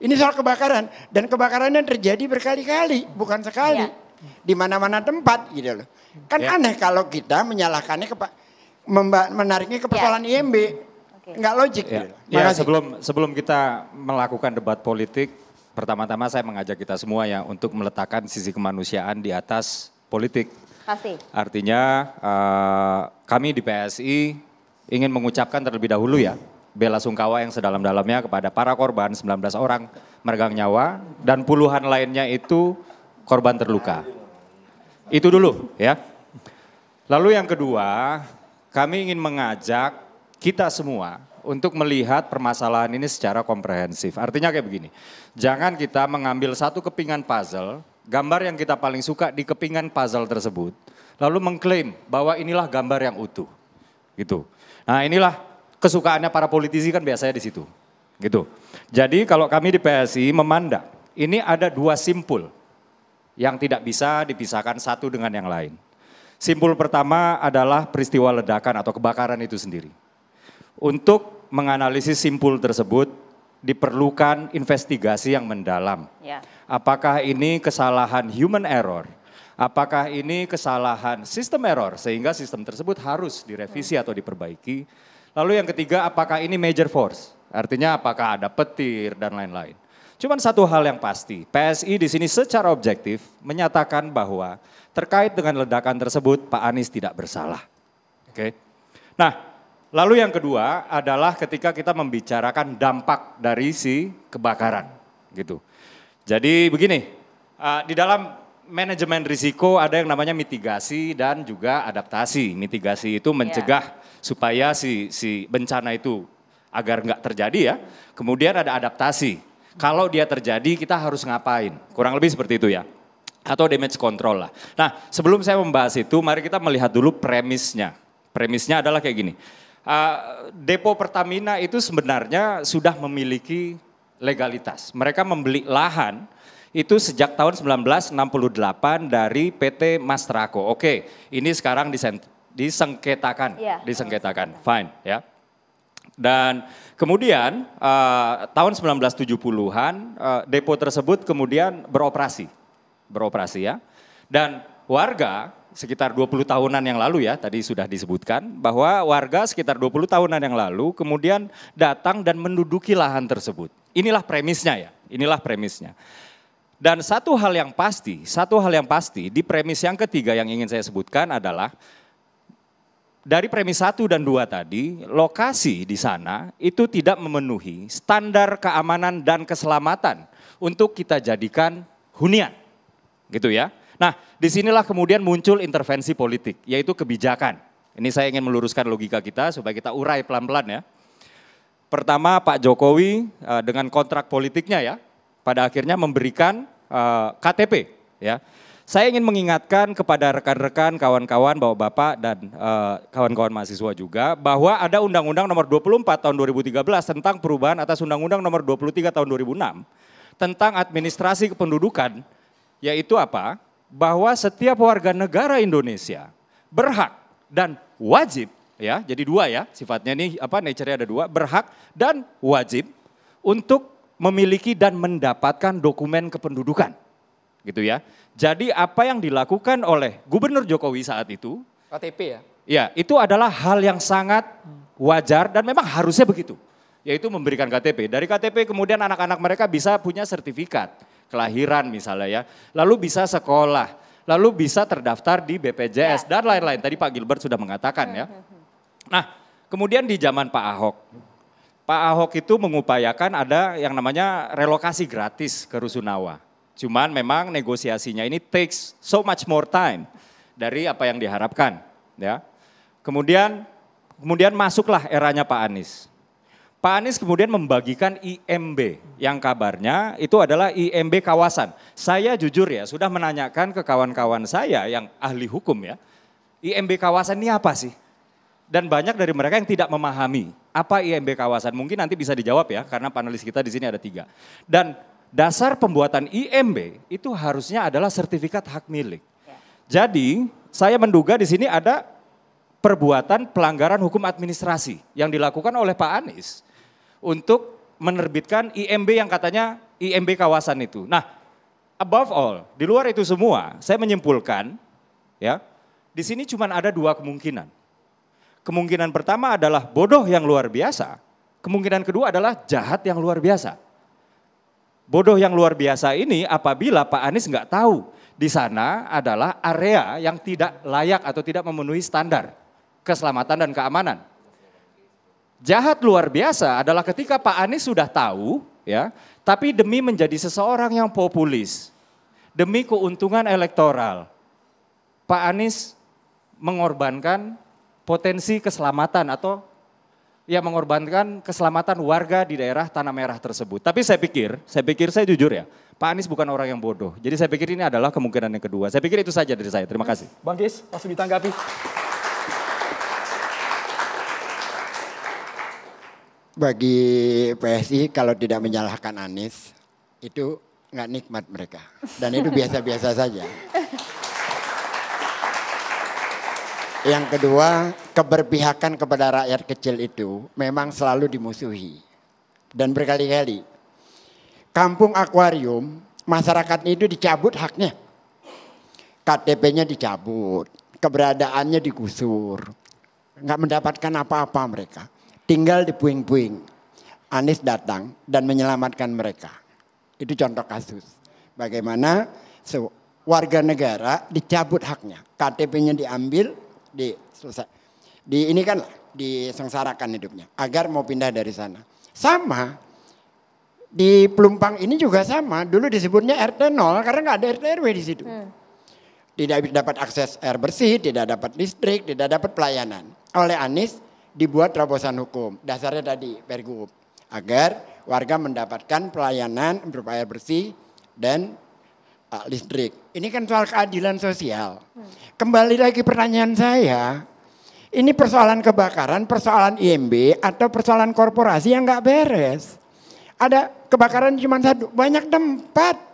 Ini soal kebakaran dan kebakarannya terjadi berkali-kali, bukan sekali. Ya. Di mana-mana tempat gitu loh. Kan ya. Aneh kalau kita menyalahkannya menariknya ke persoalan ya. IMB. Okay. Nggak logik. Ya. Gitu. Ya, sebelum kita melakukan debat politik, pertama-tama saya mengajak kita semua ya untuk meletakkan sisi kemanusiaan di atas politik. Pasti. Artinya kami di PSI ingin mengucapkan terlebih dahulu ya bela sungkawa yang sedalam-dalamnya kepada para korban, 19 orang meregang nyawa dan puluhan lainnya itu korban terluka. Itu dulu ya. Lalu yang kedua, kami ingin mengajak kita semua untuk melihat permasalahan ini secara komprehensif. Artinya kayak begini, jangan kita mengambil satu kepingan puzzle, gambar yang kita paling suka di kepingan puzzle tersebut, lalu mengklaim bahwa inilah gambar yang utuh. Gitu. Nah inilah kesukaannya para politisi kan biasanya di situ, gitu. Jadi kalau kami di PSI memandang, ini ada dua simpul yang tidak bisa dipisahkan satu dengan yang lain. Simpul pertama adalah peristiwa ledakan atau kebakaran itu sendiri. Untuk menganalisis simpul tersebut diperlukan investigasi yang mendalam. Ya. Apakah ini kesalahan human error? Apakah ini kesalahan sistem error? Sehingga sistem tersebut harus direvisi atau diperbaiki. Lalu yang ketiga, apakah ini major force? Artinya apakah ada petir dan lain-lain. Cuman satu hal yang pasti, PSI di sini secara objektif menyatakan bahwa terkait dengan ledakan tersebut Pak Anies tidak bersalah. Oke. Nah, lalu yang kedua adalah ketika kita membicarakan dampak dari si kebakaran, gitu. Jadi begini, di dalam manajemen risiko ada yang namanya mitigasi dan juga adaptasi. Mitigasi itu mencegah supaya si bencana itu agar nggak terjadi ya. Kemudian ada adaptasi. Kalau dia terjadi kita harus ngapain, kurang lebih seperti itu ya. Atau damage control lah. Nah sebelum saya membahas itu mari kita melihat dulu premisnya. Premisnya adalah kayak gini, depo Pertamina itu sebenarnya sudah memiliki legalitas. Mereka membeli lahan itu sejak tahun 1968 dari PT Mastrako. Oke, ini sekarang disengketakan, ya, disengketakan, fine ya. Dan kemudian tahun 1970-an depo tersebut kemudian beroperasi ya. Dan warga sekitar 20 tahunan yang lalu ya, tadi sudah disebutkan bahwa warga sekitar 20 tahunan yang lalu kemudian datang dan menduduki lahan tersebut. Inilah premisnya ya, inilah premisnya. Dan satu hal yang pasti di premis yang ketiga yang ingin saya sebutkan adalah dari premis 1 dan 2 tadi, lokasi di sana itu tidak memenuhi standar keamanan dan keselamatan untuk kita jadikan hunian, gitu ya. Nah, disinilah kemudian muncul intervensi politik, yaitu kebijakan. Ini saya ingin meluruskan logika kita supaya kita urai pelan-pelan ya. Pertama, Pak Jokowi dengan kontrak politiknya ya, pada akhirnya memberikan KTP ya. Saya ingin mengingatkan kepada rekan-rekan, kawan-kawan, bahwa Bapak dan kawan-kawan mahasiswa juga bahwa ada Undang-Undang Nomor 24 tahun 2013 tentang perubahan atas Undang-Undang Nomor 23 tahun 2006 tentang administrasi kependudukan, yaitu apa? Bahwa setiap warga negara Indonesia berhak dan wajib ya, jadi dua ya, sifatnya nih apa nature-nya ada dua, berhak dan wajib untuk memiliki dan mendapatkan dokumen kependudukan. Gitu ya. Jadi apa yang dilakukan oleh Gubernur Jokowi saat itu, KTP ya? Ya, itu adalah hal yang sangat wajar dan memang harusnya begitu. Yaitu memberikan KTP. Dari KTP kemudian anak-anak mereka bisa punya sertifikat kelahiran misalnya ya. Lalu bisa sekolah, lalu bisa terdaftar di BPJS dan lain-lain. Tadi Pak Gilbert sudah mengatakan ya. Nah, kemudian di zaman Pak Ahok itu mengupayakan ada yang namanya relokasi gratis ke Rusunawa. Cuman memang negosiasinya ini takes so much more time dari apa yang diharapkan, ya. Kemudian masuklah eranya Pak Anies. Pak Anies kemudian membagikan IMB yang kabarnya itu adalah IMB kawasan. Saya jujur ya sudah menanyakan ke kawan-kawan saya yang ahli hukum ya, IMB kawasan ini apa sih? Dan banyak dari mereka yang tidak memahami apa IMB kawasan. Mungkin nanti bisa dijawab ya karena panelis kita di sini ada 3. Dan dasar pembuatan IMB itu harusnya adalah sertifikat hak milik. Ya. Jadi saya menduga di sini ada perbuatan pelanggaran hukum administrasi yang dilakukan oleh Pak Anies untuk menerbitkan IMB yang katanya IMB kawasan itu. Nah, above all, di luar itu semua, saya menyimpulkan ya, di sini cuma ada 2 kemungkinan. Kemungkinan pertama adalah bodoh yang luar biasa, kemungkinan kedua adalah jahat yang luar biasa. Bodoh yang luar biasa ini apabila Pak Anies nggak tahu di sana adalah area yang tidak layak atau tidak memenuhi standar keselamatan dan keamanan. Jahat luar biasa adalah ketika Pak Anies sudah tahu ya, tapi demi menjadi seseorang yang populis, demi keuntungan elektoral, Pak Anies mengorbankan potensi keselamatan atau ya mengorbankan keselamatan warga di daerah Tanah Merah tersebut. Tapi saya pikir saya jujur ya, Pak Anies bukan orang yang bodoh. Jadi saya pikir ini adalah kemungkinan yang kedua. Saya pikir itu saja dari saya. Terima kasih. Bang Gies, langsung ditanggapi. Bagi PSI kalau tidak menyalahkan Anies, itu nggak nikmat mereka. Dan itu biasa-biasa saja. Yang kedua, keberpihakan kepada rakyat kecil itu memang selalu dimusuhi dan berkali-kali. Kampung akuarium, masyarakat itu dicabut haknya. KTP-nya dicabut, keberadaannya digusur. Nggak mendapatkan apa-apa mereka, tinggal di puing-puing. Anies datang dan menyelamatkan mereka. Itu contoh kasus. Bagaimana warga negara dicabut haknya, KTP-nya diambil, ini kan disengsarakan hidupnya agar mau pindah dari sana. Sama di Plumpang ini juga sama. Dulu disebutnya RT 0 karena nggak ada RT RW di situ. Tidak dapat akses air bersih, tidak dapat listrik, tidak dapat pelayanan. Oleh Anies dibuat terobosan hukum, dasarnya tadi Pergub, agar warga mendapatkan pelayanan berupa air bersih dan listrik. Ini kan soal keadilan sosial. Kembali lagi pertanyaan saya, ini persoalan kebakaran, persoalan IMB atau persoalan korporasi yang nggak beres. Ada kebakaran cuma satu, banyak tempat.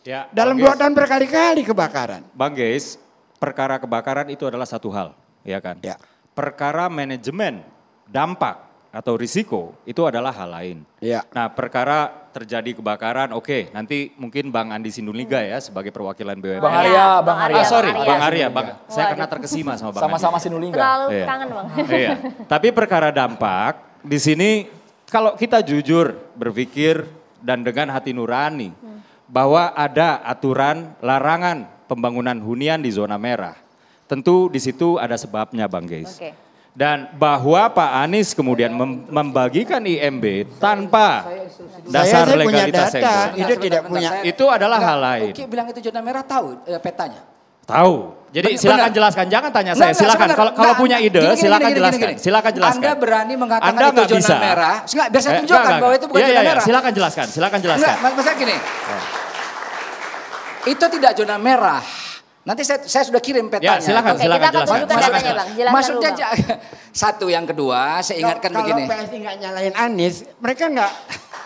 Ya, dalam 2 tahun berkali-kali kebakaran. Bang Gies, perkara kebakaran itu adalah satu hal, ya kan? Ya. Perkara manajemen dampak atau risiko itu adalah hal lain. Ya. Nah, perkara terjadi kebakaran, oke, nanti mungkin Bang Andi Sinulingga ya sebagai perwakilan BUMN. Bang Arya. Saya karena terkesima sama Bang. Sama-sama Sinulingga. Terlalu kangen Bang. Iya. Tapi perkara dampak di sini kalau kita jujur berpikir dan dengan hati nurani bahwa ada aturan larangan pembangunan hunian di zona merah. Tentu di situ ada sebabnya Bang Gies. Okay. Dan bahwa Pak Anies kemudian membagikan IMB tanpa dasar legalitas itu adalah hal lain. Oke, bilang itu zona merah tahu petanya? Tahu. Jadi silakan jelaskan, jangan tanya saya. Silakan kalau punya ide silakan jelaskan. Silakan jelaskan. Anda berani mengatakan itu zona merah? Enggak, biar saya tunjukkan bahwa itu bukan zona merah. Silakan jelaskan, silakan jelaskan. Maksudnya gini. Itu tidak zona merah. Nanti saya sudah kirim petanya. Ya, silakan, silakan jelaskan. Maksudnya satu, yang kedua saya ingatkan begini. Kalau PSI nggak nyalain Anies, mereka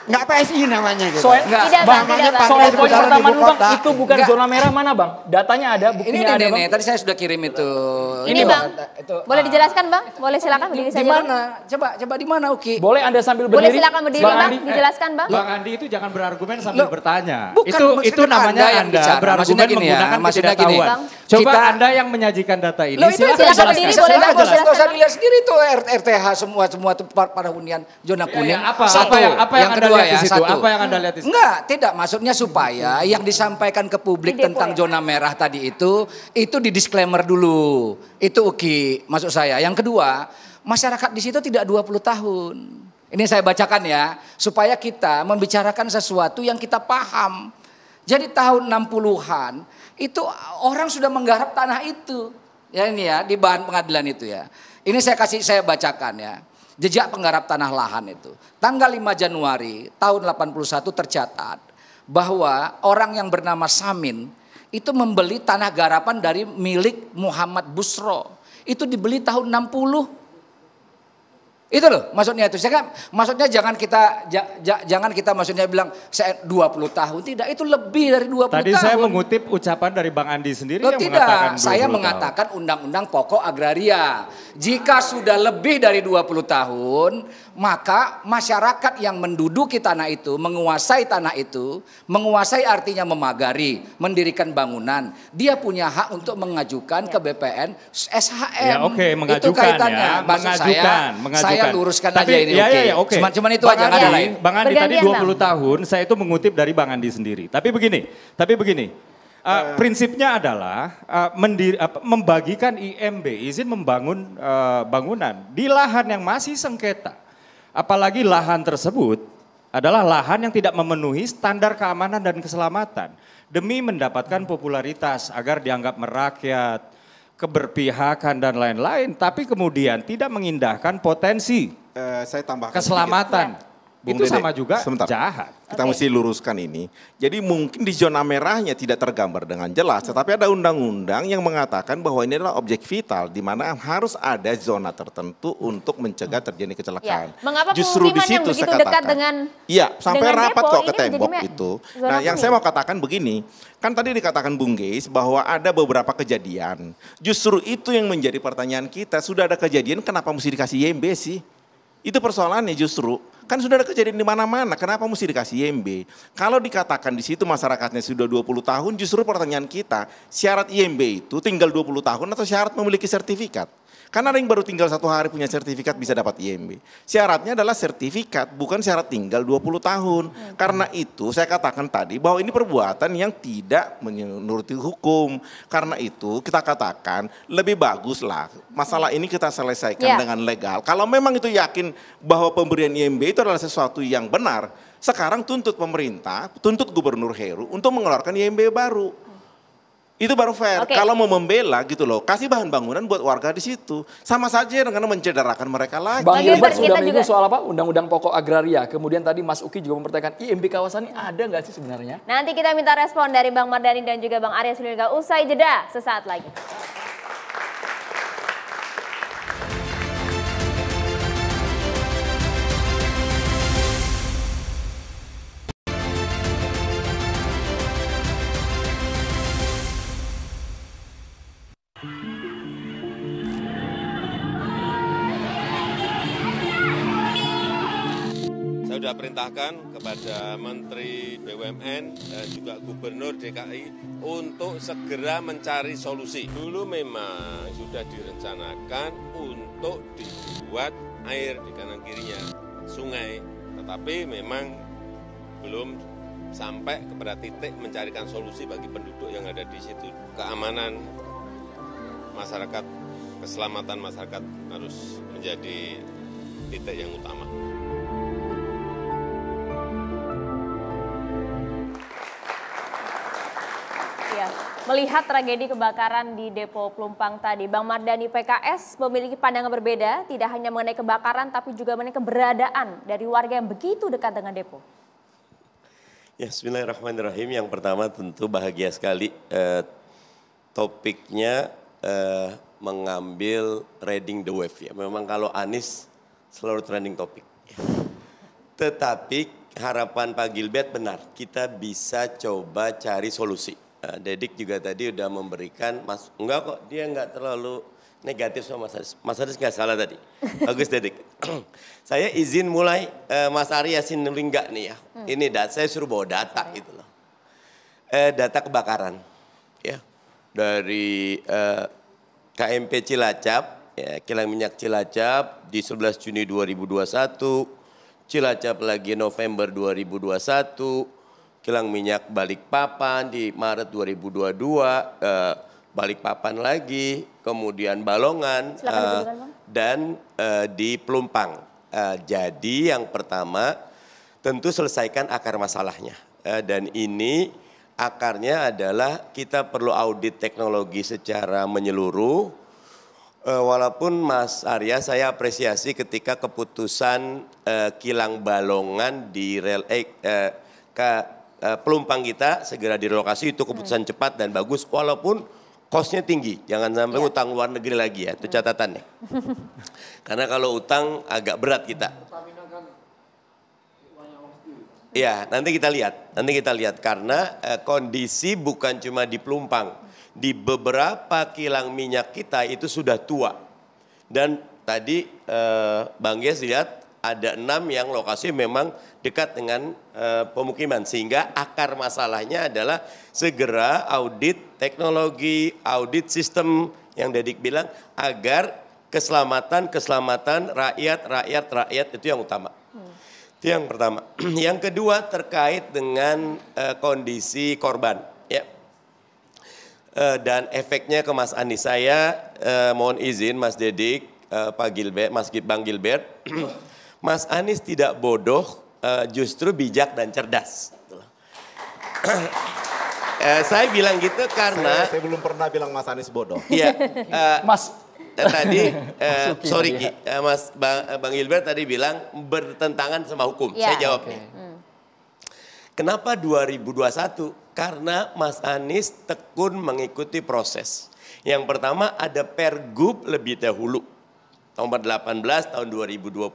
nggak PSI namanya gitu. Soal poin pertama lu Bang, itu bukan zona merah mana Bang? Datanya ada, buktinya ada Bang. Tadi saya sudah kirim itu. Ini Bang, boleh dijelaskan Bang? Boleh silakan berdiri saja. Di mana? Coba di mana Uki? Boleh Anda sambil berdiri. Boleh silakan berdiri Bang, dijelaskan Bang. Bang Andi itu jangan berargumen sambil bertanya. Itu namanya Anda berargumen menggunakan ketidaktahuan. Bang. Coba Anda yang menyajikan data ini. Silakan berdiri, boleh Bang. Nggak usah dilihat sendiri tuh RTH semua itu pada hunian zona kuning. Apa yang Anda lihat di situ? Apa yang Anda lihat di situ? Enggak, tidak. Maksudnya supaya yang disampaikan ke publik tentang zona merah tadi itu di disclaimer dulu. Itu Uki, maksud saya. Yang kedua, masyarakat di situ tidak 20 tahun. Ini saya bacakan ya, supaya kita membicarakan sesuatu yang kita paham. Jadi tahun 60-an itu orang sudah menggarap tanah itu. Ya ini ya di bahan pengadilan itu ya. Ini saya bacakan ya. Jejak penggarap tanah lahan itu. Tanggal 5 Januari tahun 81 tercatat bahwa orang yang bernama Samin itu membeli tanah garapan dari milik Muhammad Busro. Itu dibeli tahun 60. Itu loh maksudnya itu. Saya kan maksudnya jangan kita maksudnya bilang saya 20 tahun tidak, itu lebih dari 20 tahun. Tadi saya mengutip ucapan dari Bang Andi sendiri yang mengatakan 20 tahun. Saya mengatakan undang-undang pokok agraria. Jika sudah lebih dari 20 tahun, maka masyarakat yang menduduki tanah itu, menguasai tanah itu, menguasai artinya memagari, mendirikan bangunan, dia punya hak untuk mengajukan ke BPN SHM. Ya oke, mengajukan itu kaitannya ya, mengajukan. Saya luruskan aja ini, oke. Cuman itu aja nggak ada lain. Bang Andi tadi 20 tahun, saya itu mengutip dari Bang Andi sendiri. Tapi begini, prinsipnya adalah membagikan IMB, izin membangun bangunan di lahan yang masih sengketa. Apalagi lahan tersebut adalah lahan yang tidak memenuhi standar keamanan dan keselamatan demi mendapatkan popularitas agar dianggap merakyat, keberpihakan dan lain-lain, tapi kemudian tidak mengindahkan potensi saya tambahkan keselamatan. Bung itu Dedek, sama juga sebentar. Jahat. Kita mesti luruskan ini. Jadi mungkin di zona merahnya tidak tergambar dengan jelas, tetapi ada undang-undang yang mengatakan bahwa ini adalah objek vital, di mana harus ada zona tertentu untuk mencegah terjadi kecelakaan. Ya. Mengapa justru di situ saya katakan. Iya, sampai dengan rapat Depo, kok ke tembok itu. Nah, yang saya mau katakan begini, kan tadi dikatakan Bung Gies bahwa ada beberapa kejadian. Justru itu yang menjadi pertanyaan kita. Sudah ada kejadian, kenapa mesti dikasih YMB sih? Itu persoalannya justru. Kan sudah ada kejadian di mana-mana, kenapa mesti dikasih IMB? Kalau dikatakan di situ masyarakatnya sudah 20 tahun, justru pertanyaan kita, syarat IMB itu tinggal 20 tahun atau syarat memiliki sertifikat? Karena ada yang baru tinggal 1 hari punya sertifikat bisa dapat IMB. Syaratnya adalah sertifikat, bukan syarat tinggal 20 tahun. Karena itu saya katakan tadi bahwa ini perbuatan yang tidak menuruti hukum. Karena itu kita katakan lebih baguslah masalah ini kita selesaikan dengan legal. Kalau memang itu yakin bahwa pemberian IMB itu adalah sesuatu yang benar, sekarang tuntut pemerintah, tuntut Gubernur Heru untuk mengeluarkan IMB baru. Itu baru fair. Okay. Kalau mau membela gitu loh, kasih bahan bangunan buat warga di situ. Sama saja dengan mencederakan mereka lagi. Bang Gilbert sudah menyinggung soal apa? Undang-undang pokok agraria. Kemudian tadi Mas Uki juga mempertanyakan IMB kawasan ini ada nggak sih sebenarnya? Nanti kita minta respon dari Bang Mardani dan juga Bang Arya Sinulingga usai jeda sesaat lagi. Saya sudah perintahkan kepada Menteri BUMN dan juga Gubernur DKI untuk segera mencari solusi. Dulu memang sudah direncanakan untuk dibuat air di kanan kirinya sungai, tetapi memang belum sampai kepada titik mencarikan solusi bagi penduduk yang ada di situ. Keamanan masyarakat, keselamatan masyarakat harus menjadi titik yang utama. Melihat tragedi kebakaran di Depo Plumpang tadi, Bang Mardani, PKS memiliki pandangan berbeda, tidak hanya mengenai kebakaran tapi juga mengenai keberadaan dari warga yang begitu dekat dengan depo. Ya, bismillahirrahmanirrahim. Yang pertama tentu bahagia sekali topiknya mengambil riding the wave. Ya. Memang kalau Anies selalu trending topik. Tetapi harapan Pak Gilbert benar, kita bisa coba cari solusi. Dedek juga tadi udah memberikan, Mas, enggak kok, dia enggak terlalu negatif sama Mas Aris. Mas Aris enggak salah tadi, bagus Dedek. Saya izin mulai Mas Arya Sinulingga nih ya, ini data, saya suruh bawa data gitu loh. Data kebakaran, ya dari KMP Cilacap, ya, kilang minyak Cilacap di 11 Juni 2021, Cilacap lagi November 2021, kilang minyak Balikpapan di Maret 2022, Balikpapan lagi, kemudian Balongan, dan di Plumpang. Jadi yang pertama tentu selesaikan akar masalahnya. Dan ini akarnya adalah kita perlu audit teknologi secara menyeluruh. Walaupun Mas Arya saya apresiasi ketika keputusan kilang Balongan di Pelumpang kita segera direlokasi, itu keputusan cepat dan bagus walaupun kosnya tinggi. Jangan sampai utang luar negeri lagi ya, itu catatannya. Karena kalau utang agak berat kita. Ya, nanti kita lihat. Nanti kita lihat karena kondisi bukan cuma di Pelumpang. Di beberapa kilang minyak kita itu sudah tua. Dan tadi Bang Gies lihat ada 6 yang lokasi memang dekat dengan pemukiman. Sehingga akar masalahnya adalah segera audit teknologi, audit sistem yang Dedik bilang agar keselamatan rakyat itu yang utama. Itu yang pertama. Yang kedua terkait dengan kondisi korban. Ya. Dan efeknya ke Mas Anies. Saya mohon izin Mas Dedik, Pak Gilbert, Bang Gilbert. Mas Anies tidak bodoh, justru bijak dan cerdas. Saya bilang gitu karena... Saya belum pernah bilang Mas Anies bodoh. Iya, Mas. Tadi, sorry Ki, Bang Gilbert tadi bilang bertentangan sama hukum. Saya jawabnya. Kenapa 2021? Karena Mas Anies tekun mengikuti proses. Yang pertama ada Pergub lebih dahulu, nomor 18 tahun 2020.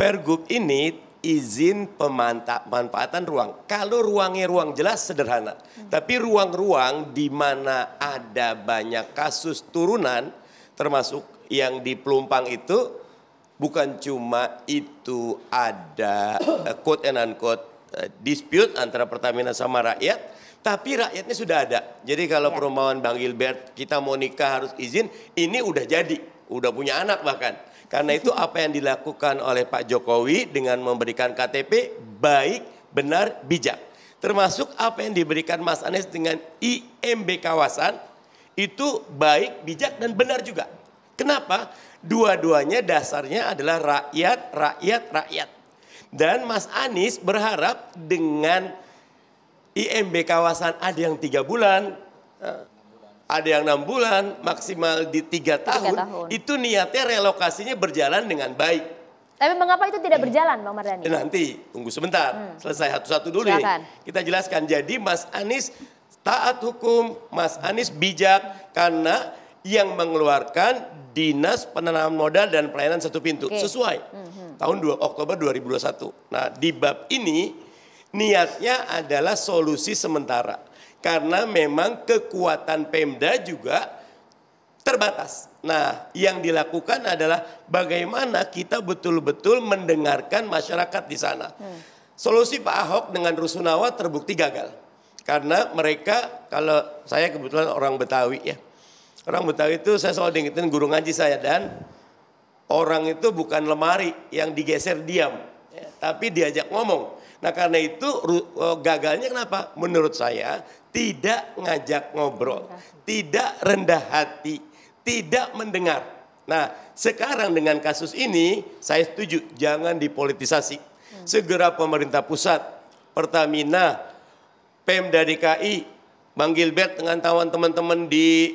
Pergub ini izin pemanfaatan ruang. Kalau ruangnya ruang jelas sederhana, tapi ruang-ruang di mana ada banyak kasus turunan, termasuk yang di Plumpang itu, bukan cuma itu ada quote and unquote dispute antara Pertamina sama rakyat, Tapi rakyatnya sudah ada. Jadi kalau perumahan Bang Gilbert, kita mau nikah harus izin, ini udah jadi. Udah punya anak bahkan. Karena itu apa yang dilakukan oleh Pak Jokowi dengan memberikan KTP baik, benar, bijak. Termasuk apa yang diberikan Mas Anies dengan IMB kawasan, itu baik, bijak, dan benar juga. Kenapa? Dua-duanya dasarnya adalah rakyat, rakyat, rakyat. Dan Mas Anies berharap dengan IMB kawasan ada yang 3 bulan, ada yang 6 bulan, maksimal di 3 tahun, itu niatnya relokasinya berjalan dengan baik. Tapi mengapa itu tidak berjalan, Bang Mardani? Nanti, tunggu sebentar, selesai satu-satu dulu. Silakan. Nih. Kita jelaskan, jadi Mas Anies taat hukum, Mas Anies bijak, karena yang mengeluarkan Dinas Penanaman Modal dan Pelayanan Satu Pintu, sesuai. Tahun Oktober 2021. Nah, di bab ini, niatnya adalah solusi sementara karena memang kekuatan Pemda juga terbatas. Nah, yang dilakukan adalah bagaimana kita betul-betul mendengarkan masyarakat di sana. Solusi Pak Ahok dengan Rusunawa terbukti gagal karena mereka, kalau saya kebetulan orang Betawi ya, orang Betawi itu saya selalu diingetin guru ngaji saya, dan orang itu bukan lemari yang digeser diam, tapi diajak ngomong. Nah karena itu gagalnya kenapa? Menurut saya tidak ngajak ngobrol, tidak rendah hati, tidak mendengar. Nah sekarang dengan kasus ini saya setuju jangan dipolitisasi. Segera pemerintah pusat, Pertamina, Pemda DKI, Bang Gilbert dengan teman-teman di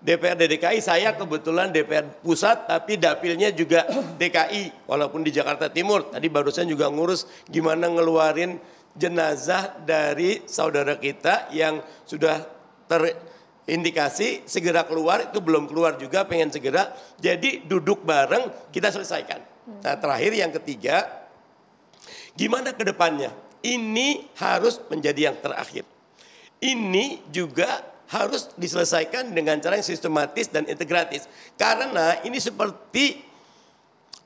DPRD DKI, saya kebetulan DPR pusat tapi dapilnya juga DKI walaupun di Jakarta Timur. Tadi barusan juga ngurus gimana ngeluarin jenazah dari saudara kita yang sudah terindikasi segera keluar, itu belum keluar juga pengen segera. Jadi duduk bareng kita selesaikan. Nah terakhir yang ketiga, gimana ke depannya? Ini harus menjadi yang terakhir. Ini juga harus diselesaikan dengan cara yang sistematis dan integratif. Karena ini seperti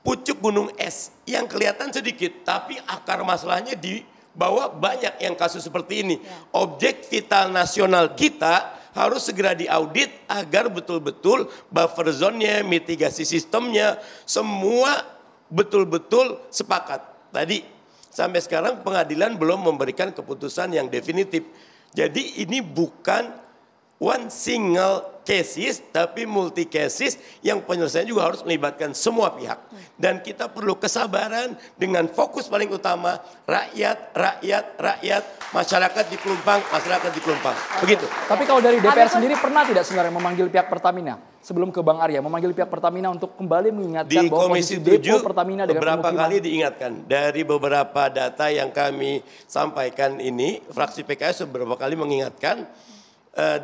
pucuk gunung es yang kelihatan sedikit, tapi akar masalahnya di bawah banyak yang kasus seperti ini. Objek vital nasional kita harus segera diaudit agar betul-betul buffer zone-nya, mitigasi sistemnya, semua betul-betul sepakat. Tadi sampai sekarang pengadilan belum memberikan keputusan yang definitif. Jadi ini bukan one single cases tapi multi cases yang penyelesaian juga harus melibatkan semua pihak. Dan kita perlu kesabaran dengan fokus paling utama rakyat, rakyat, rakyat, masyarakat di Plumpang, masyarakat di Plumpang. Begitu. Tapi kalau dari DPR sendiri pernah tidak sebenarnya memanggil pihak Pertamina? Sebelum ke Bang Arya, memanggil pihak Pertamina untuk kembali mengingatkan bahwa komisi 7 Pertamina beberapa kali diingatkan. Dari beberapa data yang kami sampaikan ini, fraksi PKS beberapa kali mengingatkan.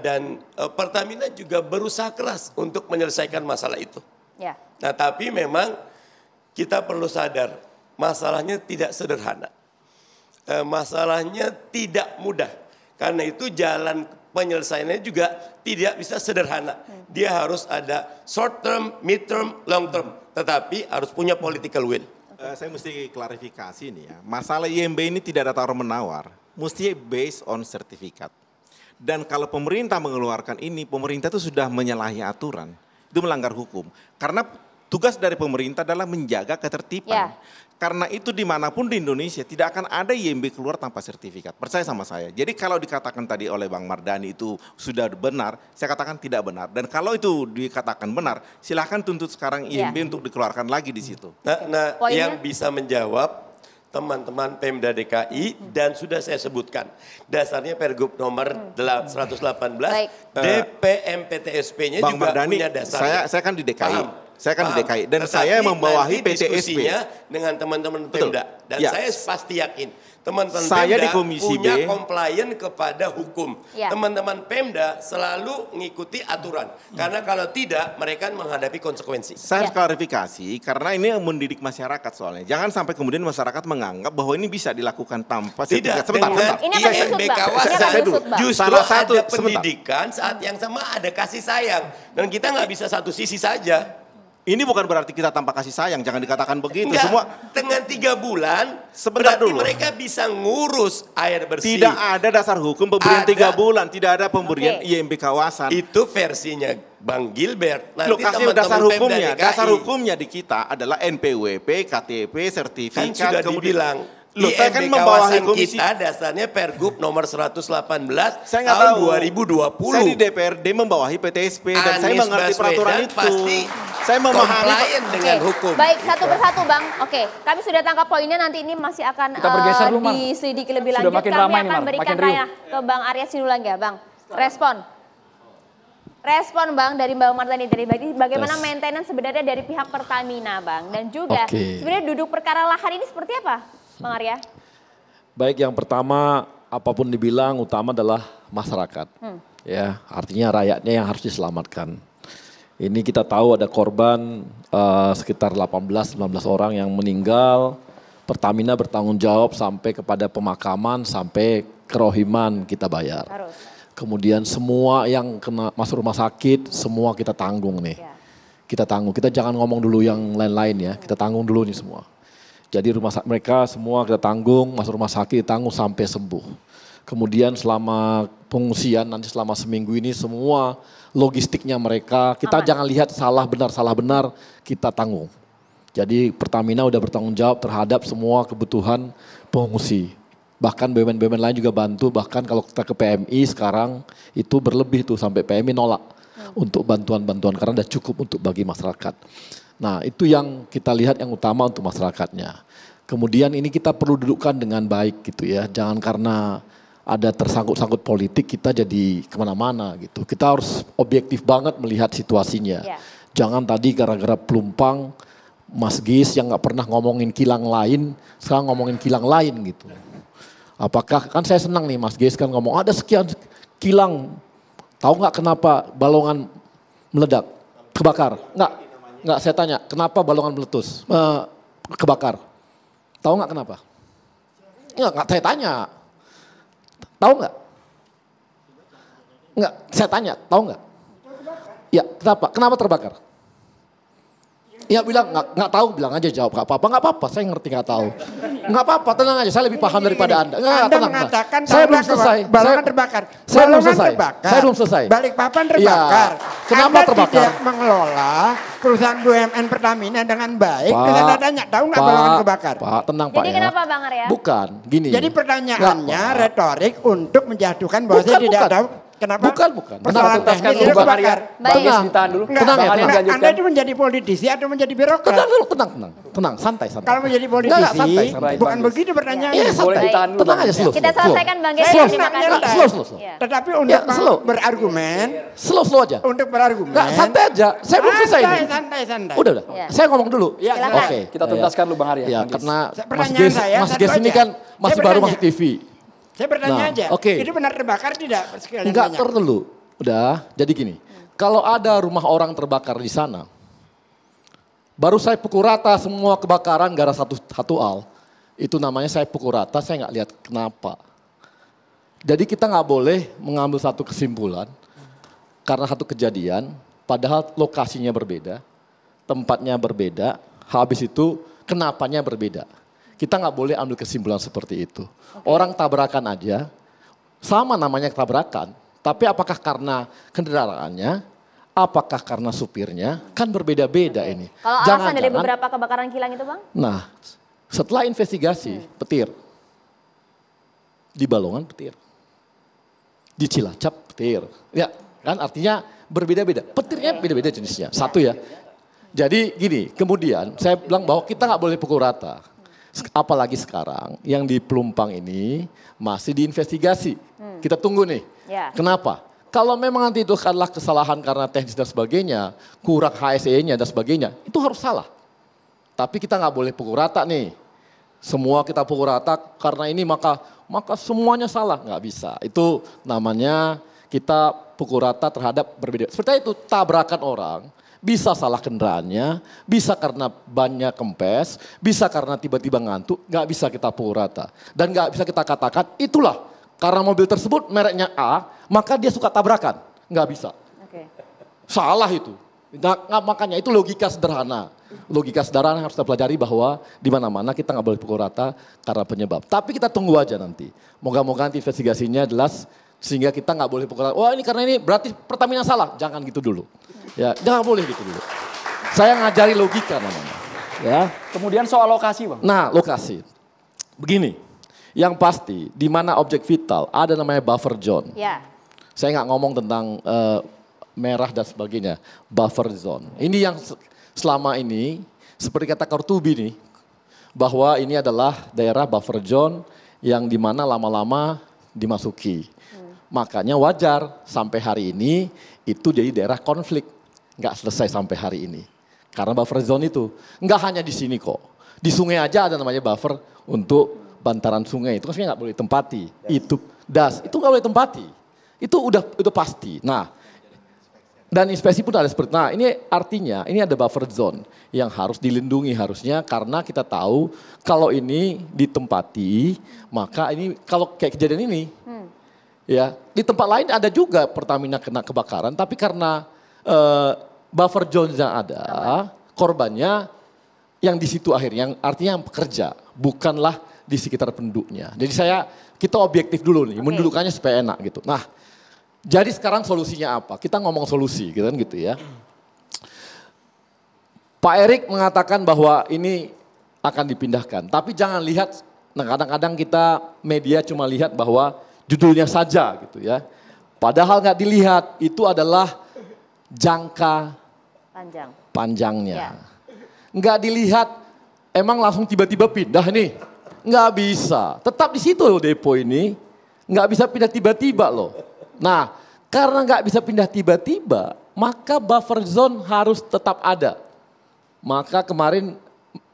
Dan Pertamina juga berusaha keras untuk menyelesaikan masalah itu. Nah tapi memang kita perlu sadar masalahnya tidak sederhana. Masalahnya tidak mudah. Karena itu jalan penyelesaiannya juga tidak bisa sederhana. Dia harus ada short term, mid term, long term. Tetapi harus punya political will. Saya mesti klarifikasi nih ya. Masalah IMB ini tidak ada tawar-menawar. Mesti based on sertifikat. Dan kalau pemerintah mengeluarkan ini, pemerintah itu sudah menyalahi aturan. Itu melanggar hukum. Karena tugas dari pemerintah adalah menjaga ketertiban. Karena itu dimanapun di Indonesia tidak akan ada IMB keluar tanpa sertifikat. Percaya sama saya. Jadi kalau dikatakan tadi oleh Bang Mardani itu sudah benar, saya katakan tidak benar. Dan kalau itu dikatakan benar, silahkan tuntut sekarang IMB untuk dikeluarkan lagi di situ. Nah yang bisa menjawab teman-teman Pemda DKI dan sudah saya sebutkan dasarnya Pergub nomor 118 DPMPTSP-nya juga Mardani, punya dasar. Saya kan di DKI. Paham. Saya kan di DKI dan saya membawahi PTSP dengan teman-teman Pemda. Dan saya pasti yakin teman-teman Pemda di Komisi punya komplain kepada hukum. Teman-teman Pemda selalu mengikuti aturan. Karena kalau tidak mereka menghadapi konsekuensi. Saya harus klarifikasi karena ini mendidik masyarakat soalnya. Jangan sampai kemudian masyarakat menganggap bahwa ini bisa dilakukan tanpa sertifikat. Sebentar. Ini justru ada pendidikan saat yang sama ada kasih sayang. Dan kita nggak bisa satu sisi saja. Ini bukan berarti kita tanpa kasih sayang, jangan dikatakan begitu. Enggak, semua. Dengan 3 bulan, sebentar dulu. Mereka bisa ngurus air bersih. Tidak ada dasar hukum pemberian 3 bulan, tidak ada pemberian IMB kawasan. Itu versinya Bang Gilbert. Nanti dasar hukumnya di kita adalah NPWP, KTP, sertifikat. Kan sudah dibilang. Loh, IMB saya kan kawasan kita dasarnya Pergub nomor 118 saya tahun tahu. 2020. Saya di DPRD membawahi PTSP dan saya mengerti peraturan itu. Pasti saya memahami dengan hukum. Baik, satu persatu Bang. Oke, kami sudah tangkap poinnya, nanti ini masih akan diselidiki lebih lanjut. Kami akan berikan raya ke Bang Arya Sinulingga. Bang, respon Bang dari Mbak Mardani dari bagaimana maintenance sebenarnya dari pihak Pertamina Bang, dan juga sebenarnya duduk perkara lahan ini seperti apa Bang Arya? Baik, yang pertama apapun dibilang utama adalah masyarakat. Ya, artinya rakyatnya yang harus diselamatkan. Ini kita tahu ada korban sekitar 18-19 orang yang meninggal. Pertamina bertanggung jawab sampai kepada pemakaman, sampai kerohiman kita bayar. Kemudian semua yang kena masuk rumah sakit, semua kita tanggung nih. Kita tanggung, kita jangan ngomong dulu yang lain-lain ya, kita tanggung dulu nih semua. Jadi rumah sakit mereka semua kita tanggung, masuk rumah sakit ditanggung sampai sembuh. Kemudian selama pengungsian nanti selama seminggu ini semua logistiknya mereka, kita jangan lihat salah benar kita tanggung. Jadi Pertamina udah bertanggung jawab terhadap semua kebutuhan pengungsi. Bahkan BUMN-BUMN lain juga bantu, bahkan kalau kita ke PMI sekarang itu berlebih tuh sampai PMI nolak untuk bantuan-bantuan karena udah cukup untuk bagi masyarakat. Nah itu yang kita lihat yang utama untuk masyarakatnya. Kemudian ini kita perlu dudukkan dengan baik gitu ya, jangan karena ada tersangkut-sangkut politik kita jadi kemana-mana gitu. Kita harus objektif banget melihat situasinya. Jangan tadi gara-gara Plumpang, Mas Gies yang nggak pernah ngomongin kilang lain, sekarang ngomongin kilang lain gitu. Apakah, kan saya senang nih Mas Gies kan ngomong ada sekian kilang, tahu nggak kenapa Balongan meledak, kebakar? Nggak saya tanya, kenapa Balongan meletus, kebakar? Tahu nggak kenapa? Nggak saya tanya, tahu nggak? Nggak saya tanya, tahu nggak? Ya kenapa? Kenapa terbakar? Ya bilang nggak tahu, bilang aja jawab nggak apa-apa saya ngerti nggak tahu. Nggak apa-apa, tenang aja saya lebih paham daripada Anda. Anda mengatakan saya belum selesai. Balongan terbakar. Saya belum selesai. Balikpapan terbakar. Ya, kenapa Anda terbakar? Tidak mengelola perusahaan BUMN Pertamina dengan baik. Kita tanya, tahu nggak Balongan terbakar? Pak, tenang Pak. Jadi kenapa Bang Arya? Bukan, gini. Jadi pertanyaannya retorik untuk menjatuhkan bahwa saya tidak tahu. Kenapa? Bukan. Persoalan teknis itu kebakar. Tenang. Anda itu menjadi politisi atau menjadi birokrat? Tenang, santai. Kalau menjadi politisi, bukan begitu pertanyaannya. Tenang aja, slow. Kita selesaikan Bang Gies, terima kasih. Tetapi untuk berargumen, slow aja. Untuk berargumen. Santai aja, saya belum selesai ini. Santai. Udah. Saya ngomong dulu. Oke, kita tuntaskan dulu Bang Arya. Ya, karena Mas Gies ini kan masih baru masuk TV. Saya bertanya aja, itu benar terbakar tidak? Enggak perlu, udah jadi gini. Kalau ada rumah orang terbakar di sana, baru saya pukul rata semua kebakaran gara satu al. Itu namanya saya pukul rata, saya nggak lihat kenapa. Jadi kita nggak boleh mengambil satu kesimpulan karena satu kejadian, padahal lokasinya berbeda, tempatnya berbeda, habis itu kenapanya berbeda. Kita nggak boleh ambil kesimpulan seperti itu. Orang tabrakan aja, sama namanya tabrakan. Tapi apakah karena kendaraannya, apakah karena supirnya, kan berbeda-beda ini. Kalau alasan dari beberapa kebakaran kilang itu Bang? Nah, setelah investigasi petir, di Balongan petir, di Cilacap petir. Ya, kan artinya berbeda-beda, petirnya beda-beda jenisnya, satu ya. Jadi gini, kemudian saya bilang bahwa kita nggak boleh pukul rata. Apalagi sekarang yang di Plumpang ini masih diinvestigasi. Kita tunggu nih. Kenapa? Kalau memang nanti itu adalah kesalahan karena teknis dan sebagainya, kurang HSE-nya dan sebagainya, itu harus salah. Tapi kita nggak boleh pukul rata nih. Semua kita pukul rata karena ini maka semuanya salah. Nggak bisa. Itu namanya kita pukul rata terhadap berbeda. Seperti itu tabrakan orang. Bisa salah kendaraannya, bisa karena bannya kempes, bisa karena tiba-tiba ngantuk, gak bisa kita pukul rata. Dan gak bisa kita katakan itulah karena mobil tersebut mereknya A, maka dia suka tabrakan. Gak bisa. Salah itu. Nah, makanya itu logika sederhana. Logika sederhana harus kita pelajari bahwa di mana-mana kita nggak boleh pukul rata karena penyebab. Tapi kita tunggu aja nanti. Moga-moga nanti investigasinya jelas sehingga kita nggak boleh pukul rata. Wah, ini karena ini berarti Pertamina salah. Jangan gitu dulu. Ya, jangan boleh gitu dulu. Saya ngajari logika namanya. Ya. Kemudian soal lokasi, Bang. Nah, lokasi. Begini. Yang pasti di mana objek vital ada namanya buffer zone. Ya. Saya nggak ngomong tentang merah dan sebagainya, buffer zone. Ini yang selama ini, seperti kata Kortubi nih, bahwa ini adalah daerah buffer zone yang dimana lama-lama dimasuki. Makanya wajar sampai hari ini itu jadi daerah konflik. Nggak selesai sampai hari ini. Karena buffer zone itu, nggak hanya di sini kok. Di sungai aja ada namanya buffer untuk bantaran sungai. Itu sebenarnya nggak boleh tempati. Itu das, itu nggak boleh tempati. Itu udah pasti. Nah, dan inspeksi pun ada seperti, nah ini artinya ini ada buffer zone yang harus dilindungi harusnya karena kita tahu kalau ini ditempati maka ini kalau kayak kejadian ini ya di tempat lain ada juga Pertamina kena kebakaran tapi karena buffer zone yang ada korbannya yang di situ akhirnya artinya yang pekerja bukanlah di sekitar penduduknya. Jadi kita objektif dulu nih mendudukannya supaya enak gitu. Nah. Jadi sekarang solusinya apa? Kita ngomong solusi gitu kan gitu ya. Pak Erick mengatakan bahwa ini akan dipindahkan. Tapi jangan lihat, nah kadang-kadang kita media cuma lihat bahwa judulnya saja gitu ya. Padahal nggak dilihat itu adalah jangka panjangnya. Nggak dilihat emang langsung tiba-tiba pindah nih. Nggak bisa, tetap di situ loh depo ini. Nggak bisa pindah tiba-tiba loh. Nah, karena nggak bisa pindah tiba-tiba, maka buffer zone harus tetap ada. Maka kemarin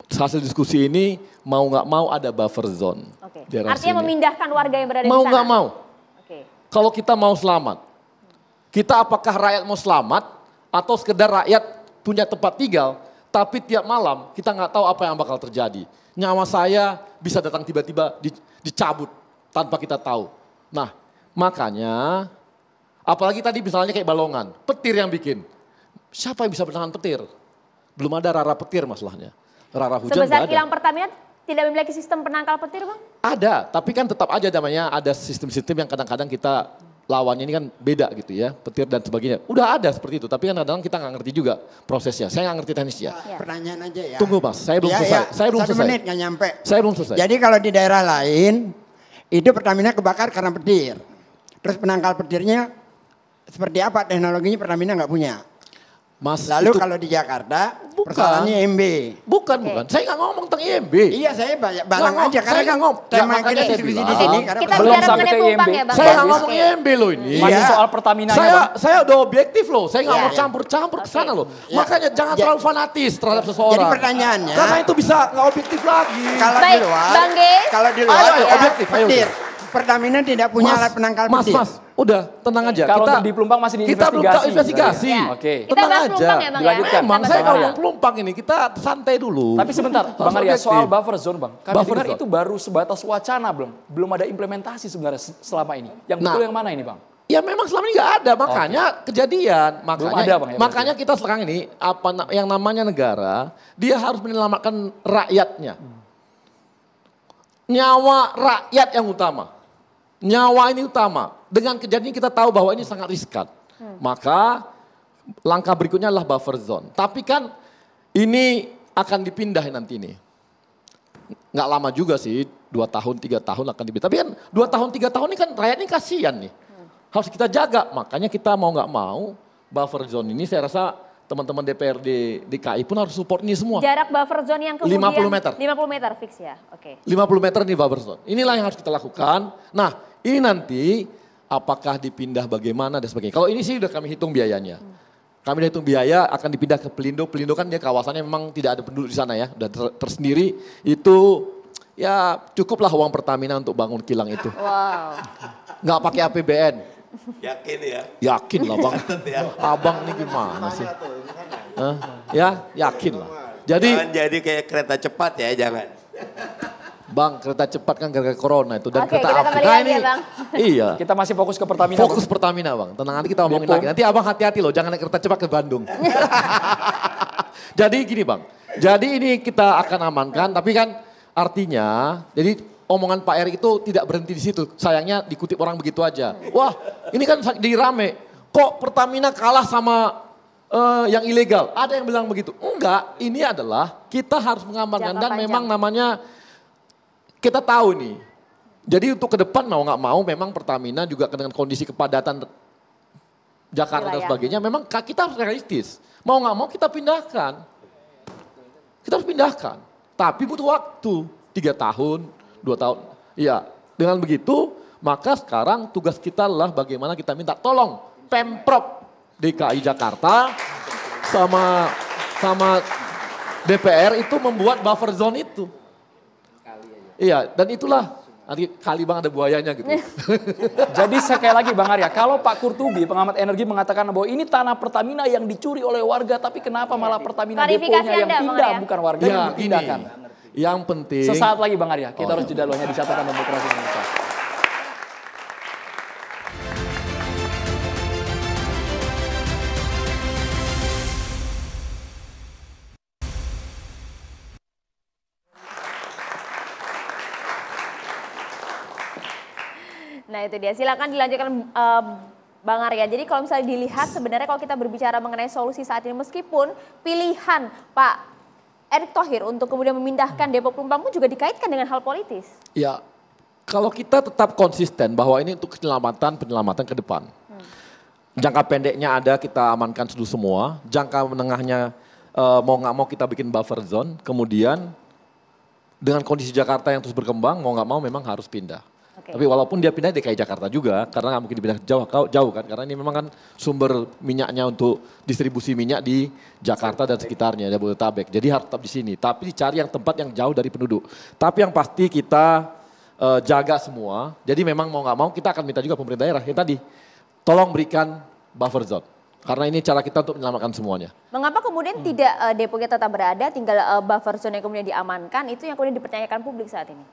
hasil diskusi ini mau nggak mau ada buffer zone. Oke. Artinya memindahkan warga yang berada di sana. Mau nggak mau. Oke. Kalau kita mau selamat, kita apakah rakyat mau selamat atau sekedar rakyat punya tempat tinggal, tapi tiap malam kita nggak tahu apa yang bakal terjadi. Nyawa saya bisa datang tiba-tiba dicabut tanpa kita tahu. Nah, makanya, apalagi tadi misalnya kayak Balongan, petir yang bikin. Siapa yang bisa bertahan petir? Belum ada rara petir masalahnya. Rara hujan sebesar kilang Pertamina tidak memiliki sistem penangkal petir, Bang? Ada, tapi kan tetap aja namanya ada sistem-sistem yang kadang-kadang kita lawannya ini kan beda gitu ya. Petir dan sebagainya. Udah ada seperti itu, tapi kan kadang-kadang kita nggak ngerti juga prosesnya. Saya nggak ngerti teknisnya. Ya. Pertanyaan aja ya. Tunggu Mas, saya belum selesai. Ya. Saya belum selesai. 1 menit nggak nyampe. Saya belum selesai. Jadi kalau di daerah lain, itu Pertamina kebakar karena petir. Terus penangkal petirnya seperti apa? Teknologinya Pertamina nggak punya. Mas, lalu itu, kalau di Jakarta persoalannya IMB. Bukan. Saya nggak ngomong tentang IMB. Iya, saya barang aja. Saya nggak ngomong. Kita bicara mengenai Plumpang ya, Bang. Saya nggak ngomong IMB loh ini. Masih soal Pertamina. Saya udah objektif loh. Saya nggak mau campur-campur ke sana loh. Makanya jangan terlalu fanatis terhadap seseorang. Jadi pertanyaannya. Karena itu bisa nggak objektif lagi. Baik, Bang Gies. Kalau di luar objektif. Petir. Pertamina tidak punya alat penangkal petir. Mas, udah tenang aja. Kalau kita, di Plumpang masih diinvestigasi. Kita belum investigasi. Ya. Oke. Tenang aja. Dilanjutkan. Memang saya ngomong Plumpang ini, kita santai dulu. Tapi sebentar, Bang Arya, soal buffer zone, Bang. Kami dengar itu baru sebatas wacana belum ada implementasi sebenarnya selama ini. Yang betul yang mana ini, Bang? Ya memang selama ini nggak ada, makanya kejadian. Makanya kita sekarang ini, apa yang namanya negara, dia harus menyelamatkan rakyatnya. Nyawa rakyat yang utama. Nyawa ini utama. Dengan kejadian kita tahu bahwa ini sangat riskan. Maka langkah berikutnya adalah buffer zone. Tapi kan ini akan dipindah nanti ini. Nggak lama juga sih, 2 tahun 3 tahun akan dipindah. Tapi kan 2 tahun 3 tahun ini kan rakyat ini kasihan nih. Harus kita jaga. Makanya kita mau nggak mau buffer zone ini saya rasa teman-teman DPRD DKI pun harus support ini semua. Jarak buffer zone yang kemudian 50 meter. 50 meter fix ya. Oke. 50 meter nih buffer zone. Inilah yang harus kita lakukan. Nah, ini nanti apakah dipindah bagaimana dan sebagainya. Kalau ini sih udah kami hitung biayanya. Kami udah hitung biaya akan dipindah ke Pelindo. Pelindo kan dia kawasannya memang tidak ada penduduk di sana ya. Udah tersendiri itu ya cukuplah uang Pertamina untuk bangun kilang itu. Wow. Nggak pakai APBN. Yakin ya? Yakin lah Bang. Abang ini gimana sih? Ya, yakin lah. Jadi kayak kereta cepat ya, jangan. Bang, kereta cepat kan gara-gara corona itu dan kereta api. Nah ini, ya, iya. Kita masih fokus ke Pertamina. Fokus bang. Pertamina bang. Tenang nanti kita ngomongin lagi. Nanti abang hati-hati loh, jangan naik kereta cepat ke Bandung. Jadi gini bang. Jadi ini kita akan amankan, tapi kan artinya, jadi omongan Pak Erick itu tidak berhenti di situ. Sayangnya dikutip orang begitu aja. Wah, ini kan dirame. Kok Pertamina kalah sama yang ilegal? Ada yang bilang begitu. Enggak, ini adalah kita harus mengamankan dan memang namanya kita tahu nih. Jadi untuk ke depan mau nggak mau memang Pertamina juga dengan kondisi kepadatan Jakarta dan sebagainya memang kita harus realistis. Mau nggak mau kita pindahkan. Kita harus pindahkan. Tapi butuh waktu 3 tahun, 2 tahun. Iya, dengan begitu maka sekarang tugas kita adalah bagaimana kita minta tolong Pemprov DKI Jakarta sama DPR itu membuat buffer zone itu. Iya, dan itulah nanti kali bang ada buayanya gitu. Jadi sekali lagi Bang Arya, kalau Pak Kurtubi pengamat energi mengatakan bahwa ini tanah Pertamina yang dicuri oleh warga, tapi kenapa malah Pertamina deponya yang pindah bukan warga yang dipindahkan? Yang penting. Sesaat lagi Bang Arya, kita harus jeda lonya di Catatan Demokrasi Indonesia. Nah itu dia, silakan dilanjutkan Bang Arya. Jadi kalau misalnya dilihat sebenarnya kalau kita berbicara mengenai solusi saat ini, meskipun pilihan Pak Erick Thohir untuk kemudian memindahkan depo Plumpang pun juga dikaitkan dengan hal politis. Ya, kalau kita tetap konsisten bahwa ini untuk penyelamatan ke depan. Jangka pendeknya ada kita amankan dulu semua, jangka menengahnya mau nggak mau kita bikin buffer zone, kemudian dengan kondisi Jakarta yang terus berkembang mau nggak mau memang harus pindah. Tapi walaupun dia pindah DKI Jakarta juga, karena nggak mungkin dipindah jauh kan, karena ini memang kan sumber minyaknya untuk distribusi minyak di Jakarta dan sekitarnya, Jabodetabek. Jadi harus tetap di sini, tapi dicari yang tempat yang jauh dari penduduk. Tapi yang pasti kita jaga semua, jadi memang mau nggak mau kita akan minta juga pemerintah daerah yang tadi, tolong berikan buffer zone. Karena ini cara kita untuk menyelamatkan semuanya. Mengapa kemudian tidak deponya tetap berada, tinggal buffer zone yang kemudian diamankan, itu yang kemudian dipertanyakan publik saat ini?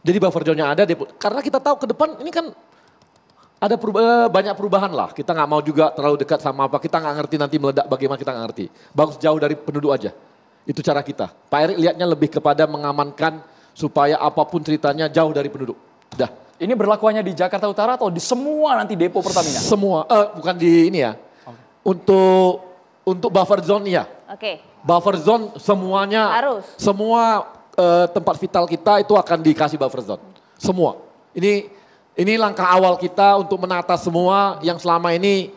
Jadi buffer zone-nya ada, karena kita tahu ke depan ini kan ada banyak perubahan lah. Kita nggak mau juga terlalu dekat sama apa, kita nggak ngerti nanti meledak bagaimana, kita nggak ngerti. Bagus jauh dari penduduk aja, itu cara kita. Pak Erick lihatnya lebih kepada mengamankan supaya apapun ceritanya jauh dari penduduk. Dah. Ini berlakuannya di Jakarta Utara atau di semua nanti depo Pertamina? Semua, bukan di ini ya, untuk buffer zone ya. Oke. Buffer zone semuanya, harus. Semua tempat vital kita itu akan dikasih buffer zone. Semua. Ini langkah awal kita untuk menata semua yang selama ini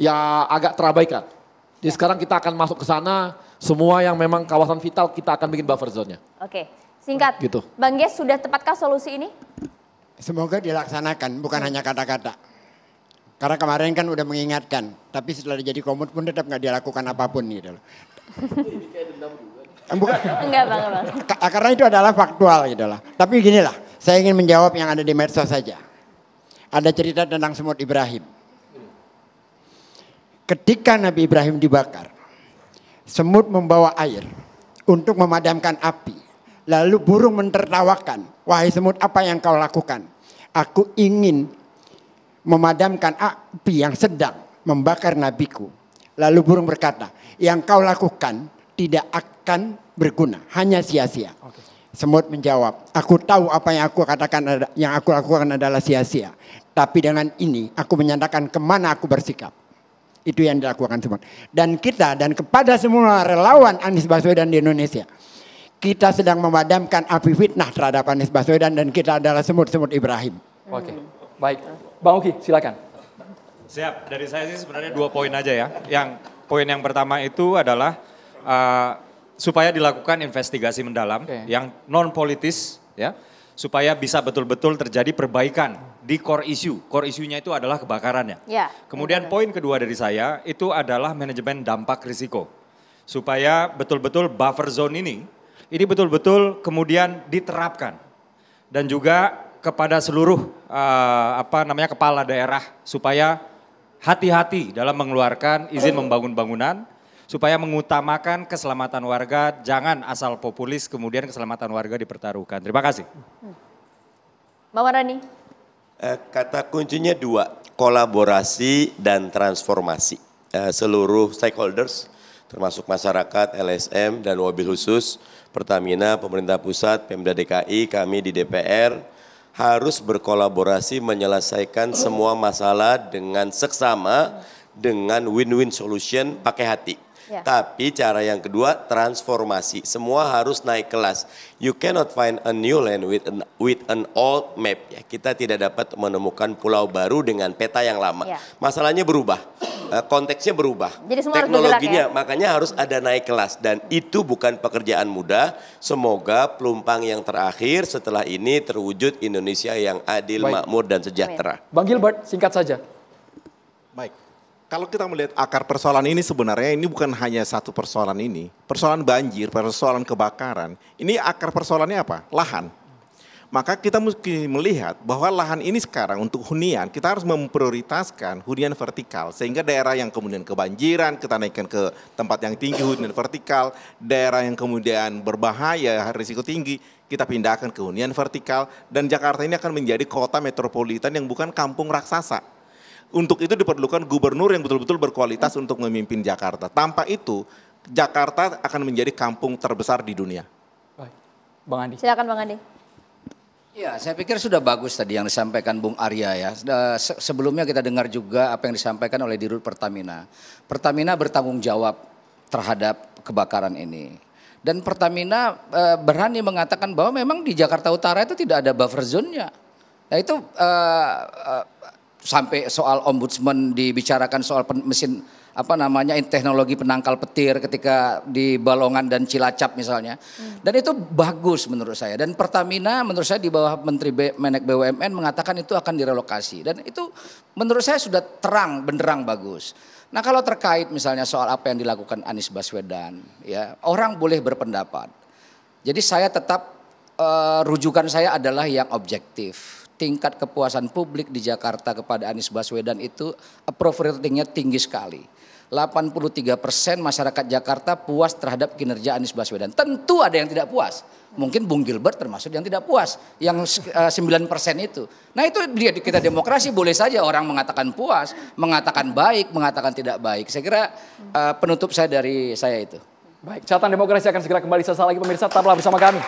ya agak terabaikan. Jadi sekarang kita akan masuk ke sana, semua yang memang kawasan vital kita akan bikin buffer zone-nya. Oke, singkat. Gitu. Bang Gies, sudah tepatkah solusi ini? Semoga dilaksanakan, bukan hanya kata-kata. Karena kemarin kan udah mengingatkan, tapi setelah jadi komut pun tetap nggak dilakukan apapun gitu loh. Ini kayak dendam juga. Bukan. Enggak bang. Karena itu adalah faktual gitu lah. Tapi ginilah, saya ingin menjawab yang ada di medsos saja. Ada cerita tentang semut Ibrahim. Ketika Nabi Ibrahim dibakar, semut membawa air untuk memadamkan api. Lalu burung mentertawakan, wahai semut apa yang kau lakukan? Aku ingin memadamkan api yang sedang membakar nabiku. Lalu burung berkata, yang kau lakukan tidak akan berguna, hanya sia-sia. Semut menjawab, aku tahu apa yang aku katakan, yang aku lakukan adalah sia-sia. Tapi dengan ini aku menyatakan kemana aku bersikap. Itu yang dilakukan semut. Dan kita dan kepada semua relawan Anies Baswedan di Indonesia, kita sedang memadamkan api fitnah terhadap Anies Baswedan dan kita adalah semut-semut Ibrahim. Oke, baik. Bang Uki, silakan. Siap, dari saya sih sebenarnya 2 poin aja ya. Yang poin yang pertama itu adalah supaya dilakukan investigasi mendalam yang non politis ya, supaya bisa betul-betul terjadi perbaikan di core issue. Core isunya itu adalah kebakarannya. Ya, kemudian poin kedua dari saya itu adalah manajemen dampak risiko. Supaya betul-betul buffer zone ini betul-betul kemudian diterapkan dan juga kepada seluruh kepala daerah supaya hati-hati dalam mengeluarkan izin membangun bangunan. supaya mengutamakan keselamatan warga, jangan asal populis kemudian keselamatan warga dipertaruhkan. Terima kasih. Mbak Mardani. Kata kuncinya dua, kolaborasi dan transformasi. Seluruh stakeholders termasuk masyarakat, LSM, dan wabil khusus, Pertamina, pemerintah pusat, Pemda DKI, kami di DPR, harus berkolaborasi menyelesaikan semua masalah dengan seksama, dengan win-win solution, pakai hati. Yeah. Tapi cara yang kedua, transformasi. Semua harus naik kelas. You cannot find a new land with an old map. Ya, kita tidak dapat menemukan pulau baru dengan peta yang lama. Yeah. Masalahnya berubah, konteksnya berubah, jadi semua teknologinya harus bergerak, ya? Makanya harus ada naik kelas. Dan itu bukan pekerjaan mudah. Semoga Plumpang yang terakhir setelah ini terwujud Indonesia yang adil, makmur, dan sejahtera. Bang Gilbert, singkat saja. Baik. Kalau kita melihat akar persoalan ini, sebenarnya ini bukan hanya satu persoalan ini. Persoalan banjir, persoalan kebakaran. Ini akar persoalannya apa? Lahan. Maka kita mesti melihat bahwa lahan ini sekarang untuk hunian, kita harus memprioritaskan hunian vertikal. Sehingga daerah yang kemudian kebanjiran, kita naikkan ke tempat yang tinggi hunian vertikal. Daerah yang kemudian berbahaya, risiko tinggi, kita pindahkan ke hunian vertikal. Dan Jakarta ini akan menjadi kota metropolitan yang bukan kampung raksasa. Untuk itu diperlukan gubernur yang betul-betul berkualitas untuk memimpin Jakarta. Tanpa itu, Jakarta akan menjadi kampung terbesar di dunia. Baik. Bang Andi. Silakan Bang Andi. Ya, saya pikir sudah bagus tadi yang disampaikan Bung Arya ya. Sebelumnya kita dengar juga apa yang disampaikan oleh Dirut Pertamina. Pertamina bertanggung jawab terhadap kebakaran ini. Dan Pertamina berani mengatakan bahwa memang di Jakarta Utara itu tidak ada buffer zone-nya. Nah itu... sampai soal ombudsman dibicarakan soal mesin teknologi penangkal petir ketika di Balongan dan Cilacap misalnya. Dan itu bagus menurut saya. Dan Pertamina menurut saya di bawah Menteri Menek BUMN mengatakan itu akan direlokasi. Dan itu menurut saya sudah terang benderang bagus. Nah kalau terkait misalnya soal apa yang dilakukan Anies Baswedan, ya orang boleh berpendapat. Jadi saya tetap rujukan saya adalah yang objektif. Tingkat kepuasan publik di Jakarta kepada Anies Baswedan itu approval ratingnya tinggi sekali. 83% masyarakat Jakarta puas terhadap kinerja Anies Baswedan. Tentu ada yang tidak puas. Mungkin Bung Gilbert termasuk yang tidak puas. Yang 9% itu. Nah itu dia kita demokrasi, boleh saja orang mengatakan puas, mengatakan baik, mengatakan tidak baik. Saya kira penutup saya dari saya itu. Baik, Catatan Demokrasi akan segera kembali sesaat lagi pemirsa, tetaplah bersama kami.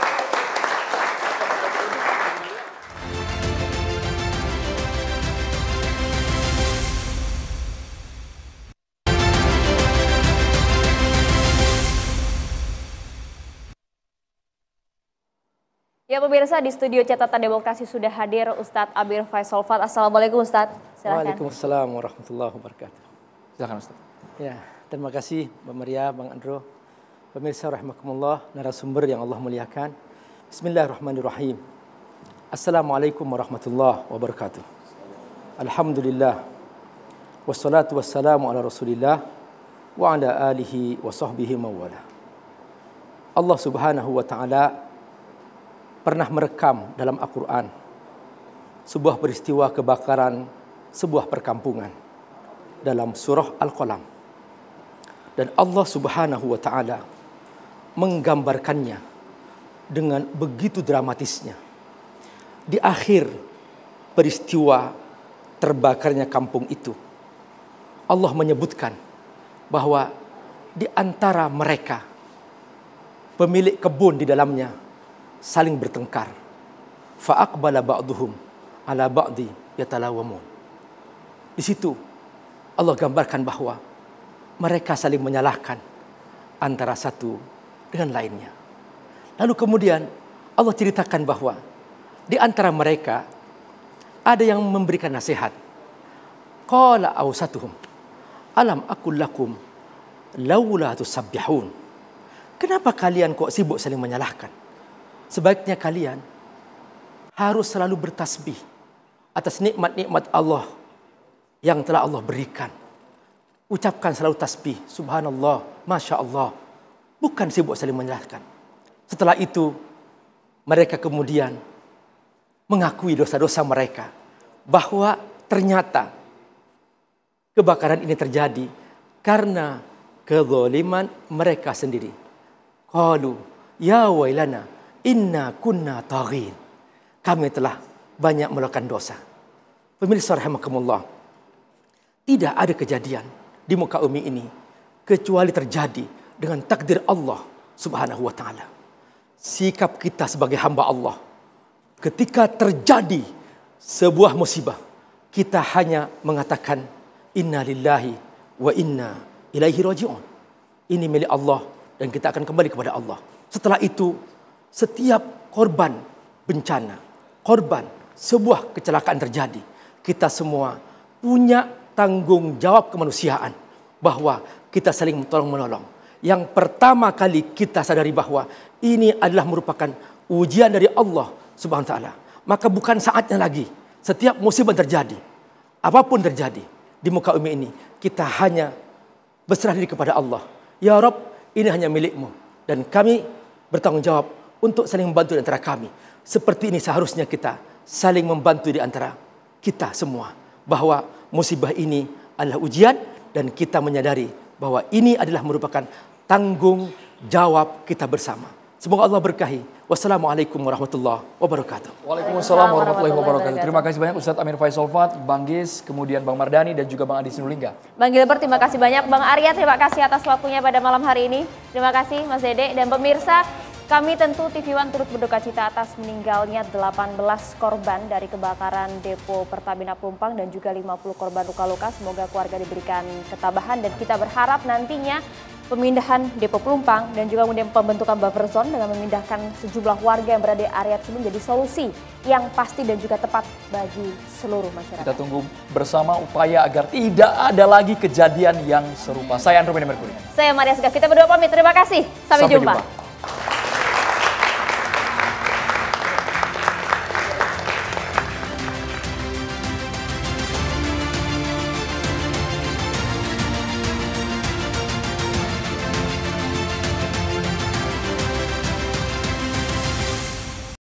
Ya pemirsa, di studio Catatan Demokrasi sudah hadir Ustadz Amir Faisal Fat. Assalamualaikum Ustadz. Silakan. Waalaikumsalam warahmatullahi wabarakatuh. Silakan Ustadz. Ya, terima kasih Mbak Maria, Bang Andro. Pemirsa rahmakumullah, narasumber yang Allah muliakan. Bismillahirrahmanirrahim. Assalamualaikum warahmatullahi wabarakatuh. Alhamdulillah. Wassalatu wassalamu ala rasulillah wa ala alihi wa sahbihi mawala. Allah subhanahu wa ta'ala pernah merekam dalam Al-Quran sebuah peristiwa kebakaran sebuah perkampungan dalam surah Al-Qalam. Dan Allah subhanahu wa ta'ala menggambarkannya dengan begitu dramatisnya. Di akhir peristiwa terbakarnya kampung itu, Allah menyebutkan bahwa di antara mereka, pemilik kebun di dalamnya, saling bertengkar. Fa'aqbala ba'duhum ala ba'di yatalawamun. Di situ Allah gambarkan bahwa mereka saling menyalahkan antara satu dengan lainnya. Lalu kemudian Allah ceritakan bahwa di antara mereka ada yang memberikan nasihat. Qala awsatuhum alam aqul lakum laula tusabbihun. Kenapa kalian kok sibuk saling menyalahkan? Sebaiknya kalian harus selalu bertasbih atas nikmat-nikmat Allah yang telah Allah berikan. Ucapkan selalu tasbih, subhanallah, masya Allah. Bukan sibuk saling menyalahkan. Setelah itu mereka kemudian mengakui dosa-dosa mereka. Bahwa ternyata kebakaran ini terjadi karena kezaliman mereka sendiri. Qalu ya wailana inna kunna taghin. Kami telah banyak melakukan dosa. Pemirsa rahimakumullah, tidak ada kejadian di muka bumi ini kecuali terjadi dengan takdir Allah Subhanahu wa taala. Sikap kita sebagai hamba Allah ketika terjadi sebuah musibah, kita hanya mengatakan inna lillahi wa inna ilaihi raji'un. Ini milik Allah dan kita akan kembali kepada Allah. Setelah itu, setiap korban bencana, korban sebuah kecelakaan terjadi, kita semua punya tanggung jawab kemanusiaan bahwa kita saling tolong-menolong. Yang pertama kali kita sadari bahwa ini adalah merupakan ujian dari Allah Subhanahu wa taala. Maka bukan saatnya lagi. Setiap musibah terjadi, apapun terjadi di muka bumi ini, kita hanya berserah diri kepada Allah. Ya Rabb, ini hanya milikmu. Dan kami bertanggung jawab untuk saling membantu di antara kami. Seperti ini seharusnya kita saling membantu di antara kita semua. Bahwa musibah ini adalah ujian dan kita menyadari bahwa ini adalah merupakan tanggung jawab kita bersama. Semoga Allah berkahi. Wassalamualaikum warahmatullahi wabarakatuh. Waalaikumsalam warahmatullahi wabarakatuh. Terima kasih banyak Ustadz Amir Faisal Fat, Bang Gies, kemudian Bang Mardani dan juga Bang Andi Sinulingga. Bang Gilbert terima kasih banyak, Bang Arya terima kasih atas waktunya pada malam hari ini. Terima kasih Mas Dede dan pemirsa, kami tentu TV One turut berduka cita atas meninggalnya 18 korban dari kebakaran depo Pertamina Plumpang dan juga 50 korban luka-luka. Semoga keluarga diberikan ketabahan dan kita berharap nantinya pemindahan depo Plumpang dan juga kemudian pembentukan buffer zone dengan memindahkan sejumlah warga yang berada di area tersebut menjadi solusi yang pasti dan juga tepat bagi seluruh masyarakat. Kita tunggu bersama upaya agar tidak ada lagi kejadian yang serupa. Saya Andromeda Merkurian. Saya Maria Sega. Kita berdua pamit. Terima kasih. Sampai jumpa.